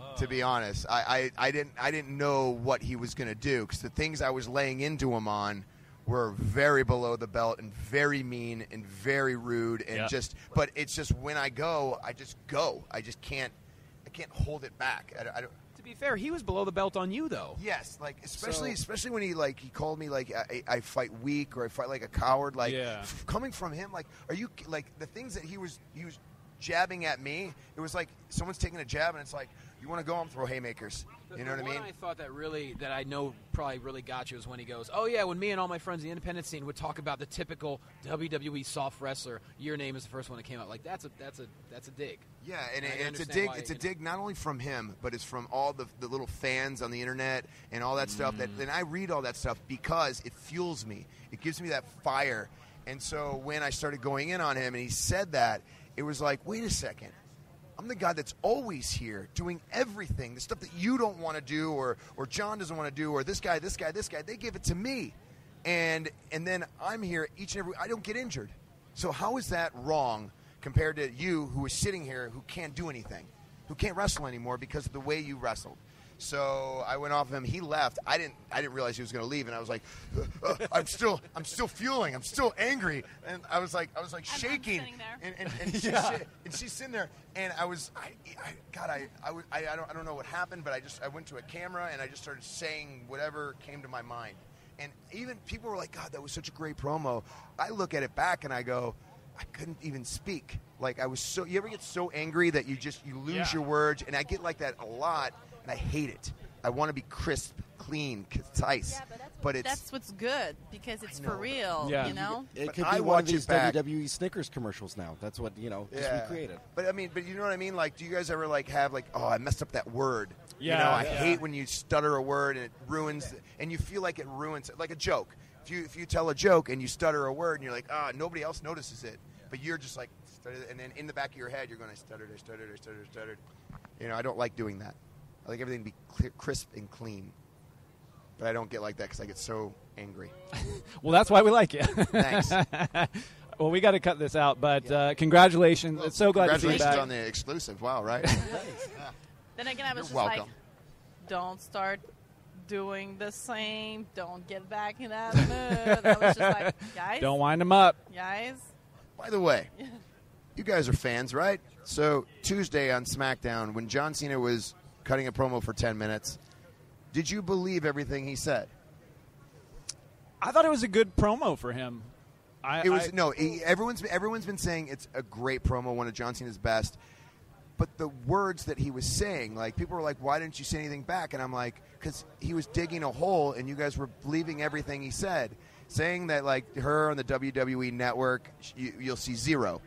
oh. to be honest. I, I, I didn't I didn't know what he was going to do, because the things I was laying into him on were very below the belt and very mean and very rude. and yeah. just. But it's just when I go, I just go. I just can't I can't hold it back. I, I don't. To be fair, he was below the belt on you, though. Yes, like especially so. especially when he like he called me like I, I fight weak, or I fight like a coward. Like yeah. f- coming from him, like are you like the things that he was he was jabbing at me? It was like someone's taking a jab, and it's like, you want to go home, throw haymakers. You the, know the what I mean? One I thought that really that I know probably really got you is when he goes, "Oh yeah, when me and all my friends in the independent scene would talk about the typical W W E soft wrestler, your name is the first one that came out." Like that's a that's a that's a dig. Yeah, and, and, and it's a dig. Why, it's a know. dig not only from him, but it's from all the, the little fans on the internet and all that mm. stuff. That and I read all that stuff because it fuels me. It gives me that fire. And so when I started going in on him and he said that, it was like, wait a second. I'm the guy that's always here doing everything, the stuff that you don't want to do, or or John doesn't want to do, or this guy, this guy, this guy. They give it to me, and and then I'm here each and every. I don't get injured, so how is that wrong compared to you, who is sitting here, who can't do anything, who can't wrestle anymore because of the way you wrestled? So I went off of him. He left. I didn't. I didn't realize he was going to leave, and I was like, uh, I'm still, I'm still fueling. I'm still angry, and I was like, I was like I'm, shaking. I'm sitting there. And, and, and, yeah. she, she, and she's sitting there, and I was, I, I, God, I, I, I don't, I don't know what happened, but I just, I went to a camera, and I just started saying whatever came to my mind, and even people were like, "God, that was such a great promo." I look at it back, and I go, I couldn't even speak. Like I was so. You ever get so angry that you just you lose yeah. your words? And I get like that a lot. And I hate it. I want to be crisp, clean, concise. Yeah, but, that's, what, but it's, that's what's good, because it's know, for real, yeah. you know? It, it could I be one of these W W E Snickers commercials now. That's what, you know, yeah. we created. But, I mean, but you know what I mean? Like, do you guys ever, like, have, like, oh, I messed up that word. Yeah, you know, I yeah. hate when you stutter a word and it ruins, and you feel like it ruins it. Like a joke. If you, if you tell a joke and you stutter a word and you're like, ah, oh, nobody else notices it. But you're just like, and then in the back of your head, you're going, I stuttered, I stuttered, I stuttered, I stuttered. You know, I don't like doing that. I like everything to be clear, crisp and clean. But I don't get like that because I get so angry. Well, that's why we like you. Thanks. Well, we got to cut this out, but yeah. uh, congratulations. Well, it's so glad to see you back. Congratulations on the exclusive. Wow, right? yeah. Then again, I was You're just welcome. like, don't start doing the same. Don't get back in that mood. I was just like, guys. Don't wind them up. Guys. By the way, you guys are fans, right? So Tuesday on SmackDown, when John Cena was cutting a promo for ten minutes. Did you believe everything he said? I thought it was a good promo for him. I, it was I, no, he, everyone's everyone's been saying it's a great promo, one of John Cena's best. But the words that he was saying, like people were like, "Why didn't you say anything back?" And I'm like, "Because he was digging a hole, and you guys were believing everything he said, saying that like her on the W W E Network, you, you'll see zero."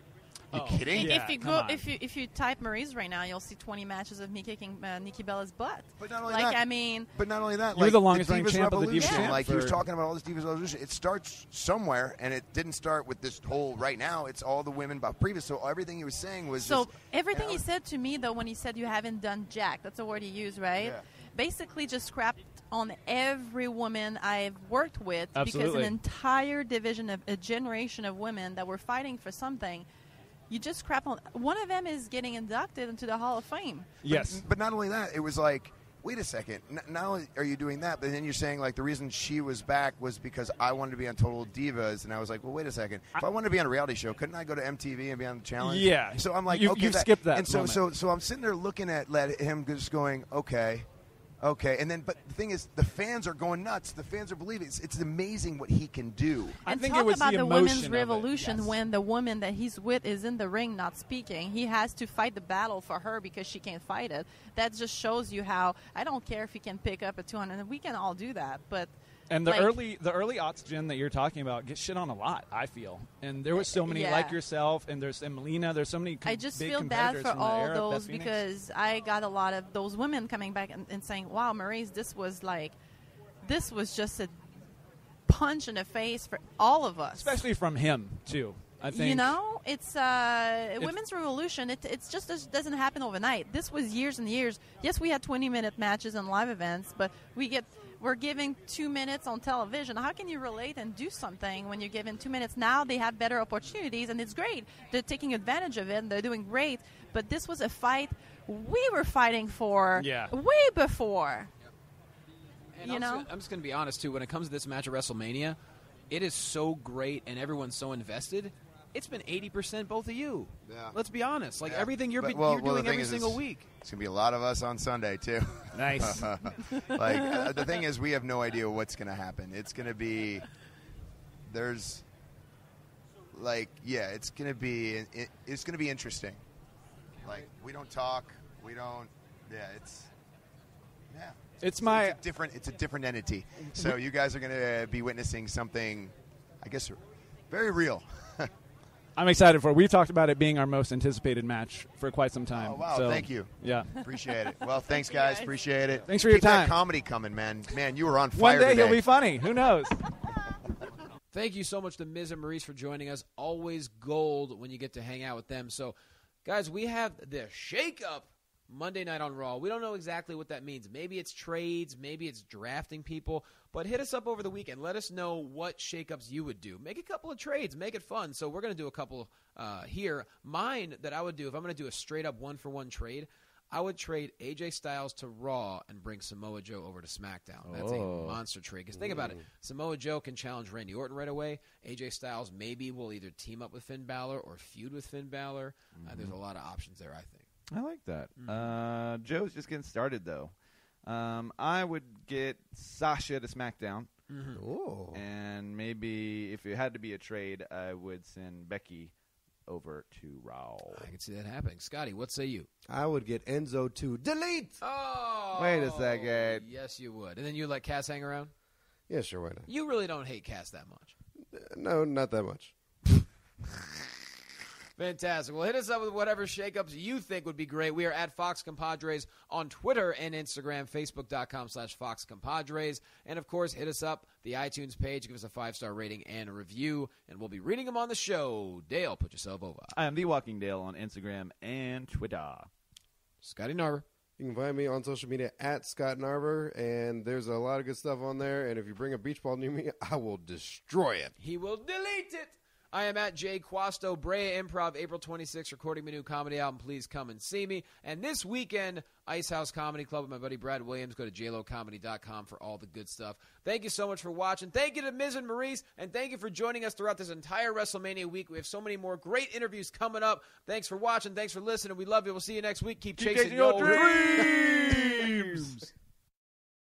You oh, kidding? Yeah, if you go, if you if you type Maryse right now, you'll see twenty matches of me kicking uh, Nikki Bella's butt. But not only like, that, I mean, but not only that, you're like the longest running champ of the Divas Revolution. Like he was talking about all this Divas Revolution. It starts somewhere, and it didn't start with this whole right now. It's all the women about previous. So everything he was saying was so just, everything you know, he said to me though when he said you haven't done jack. That's the word he used, right? Yeah. Basically, just scrapped on every woman I've worked with. Absolutely. Because an entire division of a generation of women that were fighting for something. You just crap on. One of them is getting inducted into the Hall of Fame. Yes. But, but not only that, it was like, wait a second, n- now are you doing that? But then you're saying, like, the reason she was back was because I wanted to be on Total Divas. And I was like, well, wait a second. If I, I wanted to be on a reality show, couldn't I go to M T V and be on the challenge? Yeah. So I'm like, you, okay. You've that. skipped that. And so, so so I'm sitting there looking at let him just going, okay. Okay, and then, but the thing is, the fans are going nuts. The fans are believing. It's, it's amazing what he can do. I and think talk it was about the, the women's revolution yes. when the woman that he's with is in the ring not speaking. He has to fight the battle for her because she can't fight it. That just shows you how, I don't care if he can pick up a two hundred, we can all do that, but... And the like, early the early oxygen that you're talking about gets shit on a lot, I feel. And there was so many yeah. like yourself, and there's and Melina, there's so many com- I just big feel bad for all those because I got a lot of those women coming back and, and saying, wow, Maryse, this was like, this was just a punch in the face for all of us. Especially from him, too. I think. You know, it's uh, it's women's revolution. It it's just it doesn't happen overnight. This was years and years. Yes, we had twenty-minute matches and live events, but we get... We're giving two minutes on television. How can you relate and do something when you're given two minutes? Now they have better opportunities, and it's great. They're taking advantage of it, and they're doing great. But this was a fight we were fighting for yeah. way before. Yep. And you I'm know? Just, I'm just going to be honest, too. When it comes to this match at WrestleMania, it is so great, and everyone's so invested. It's been eighty percent both of you. Yeah. Let's be honest. Like, yeah. everything you're, but, well, you're well, doing every single it's, week. It's going to be a lot of us on Sunday, too. Nice. like, uh, the thing is, we have no idea what's going to happen. It's going to be, there's, like, yeah, it's going to be, it, it's going to be interesting. Like, we don't talk. We don't, yeah, it's, yeah. It's my. It's a different, it's a different entity. So you guys are going to be witnessing something, I guess, very real. I'm excited for it. We've talked about it being our most anticipated match for quite some time. Oh, wow. So, thank you. Yeah. Appreciate it. Well, thanks, guys. Appreciate it. Thanks for your Keep time. Keep that comedy coming, man. Man, you were on fire today. One day he'll be funny. Who knows? Thank you so much to Miz and Maryse for joining us. Always gold when you get to hang out with them. So, guys, we have the shakeup Monday night on Raw. We don't know exactly what that means. Maybe it's trades. Maybe it's drafting people. But hit us up over the weekend. Let us know what shakeups you would do. Make a couple of trades. Make it fun. So we're going to do a couple uh, here. Mine that I would do, if I'm going to do a straight-up one-for-one trade, I would trade A J Styles to Raw and bring Samoa Joe over to SmackDown. That's oh. a monster trade. Because think about it. Samoa Joe can challenge Randy Orton right away. A J Styles maybe will either team up with Finn Balor or feud with Finn Balor. Mm-hmm. Uh, there's a lot of options there, I think. I like that. Mm-hmm. Uh, Joe's just getting started, though. Um, I would get Sasha to SmackDown. Mm-hmm. Ooh. And maybe if it had to be a trade, I would send Becky over to Raw. I can see that happening. Scotty, what say you? I would get Enzo to delete. Oh. Wait a second. Yes, you would. And then you let Cass hang around? Yeah, sure. Why not? You really don't hate Cass that much. Uh, no, not that much. Fantastic. Well, hit us up with whatever shakeups you think would be great. We are at Fox Compadres on Twitter and Instagram, Facebook.com slash Fox Compadres. And, of course, hit us up, the iTunes page. Give us a five-star rating and a review, and we'll be reading them on the show. Dale, put yourself over. I am The Walking Dale on Instagram and Twitter. Scotty Narver. You can find me on social media at Scott Narver, and there's a lot of good stuff on there. And if you bring a beach ball near me, I will destroy it. He will delete it. I am at Jay Quasto, Brea Improv, April twenty-sixth, recording my new comedy album. Please come and see me. And this weekend, Ice House Comedy Club with my buddy Brad Williams. Go to j lo comedy dot com for all the good stuff. Thank you so much for watching. Thank you to Miz and Maryse, and thank you for joining us throughout this entire WrestleMania week. We have so many more great interviews coming up. Thanks for watching. Thanks for listening. We love you. We'll see you next week. Keep, Keep chasing, chasing your dreams. dreams.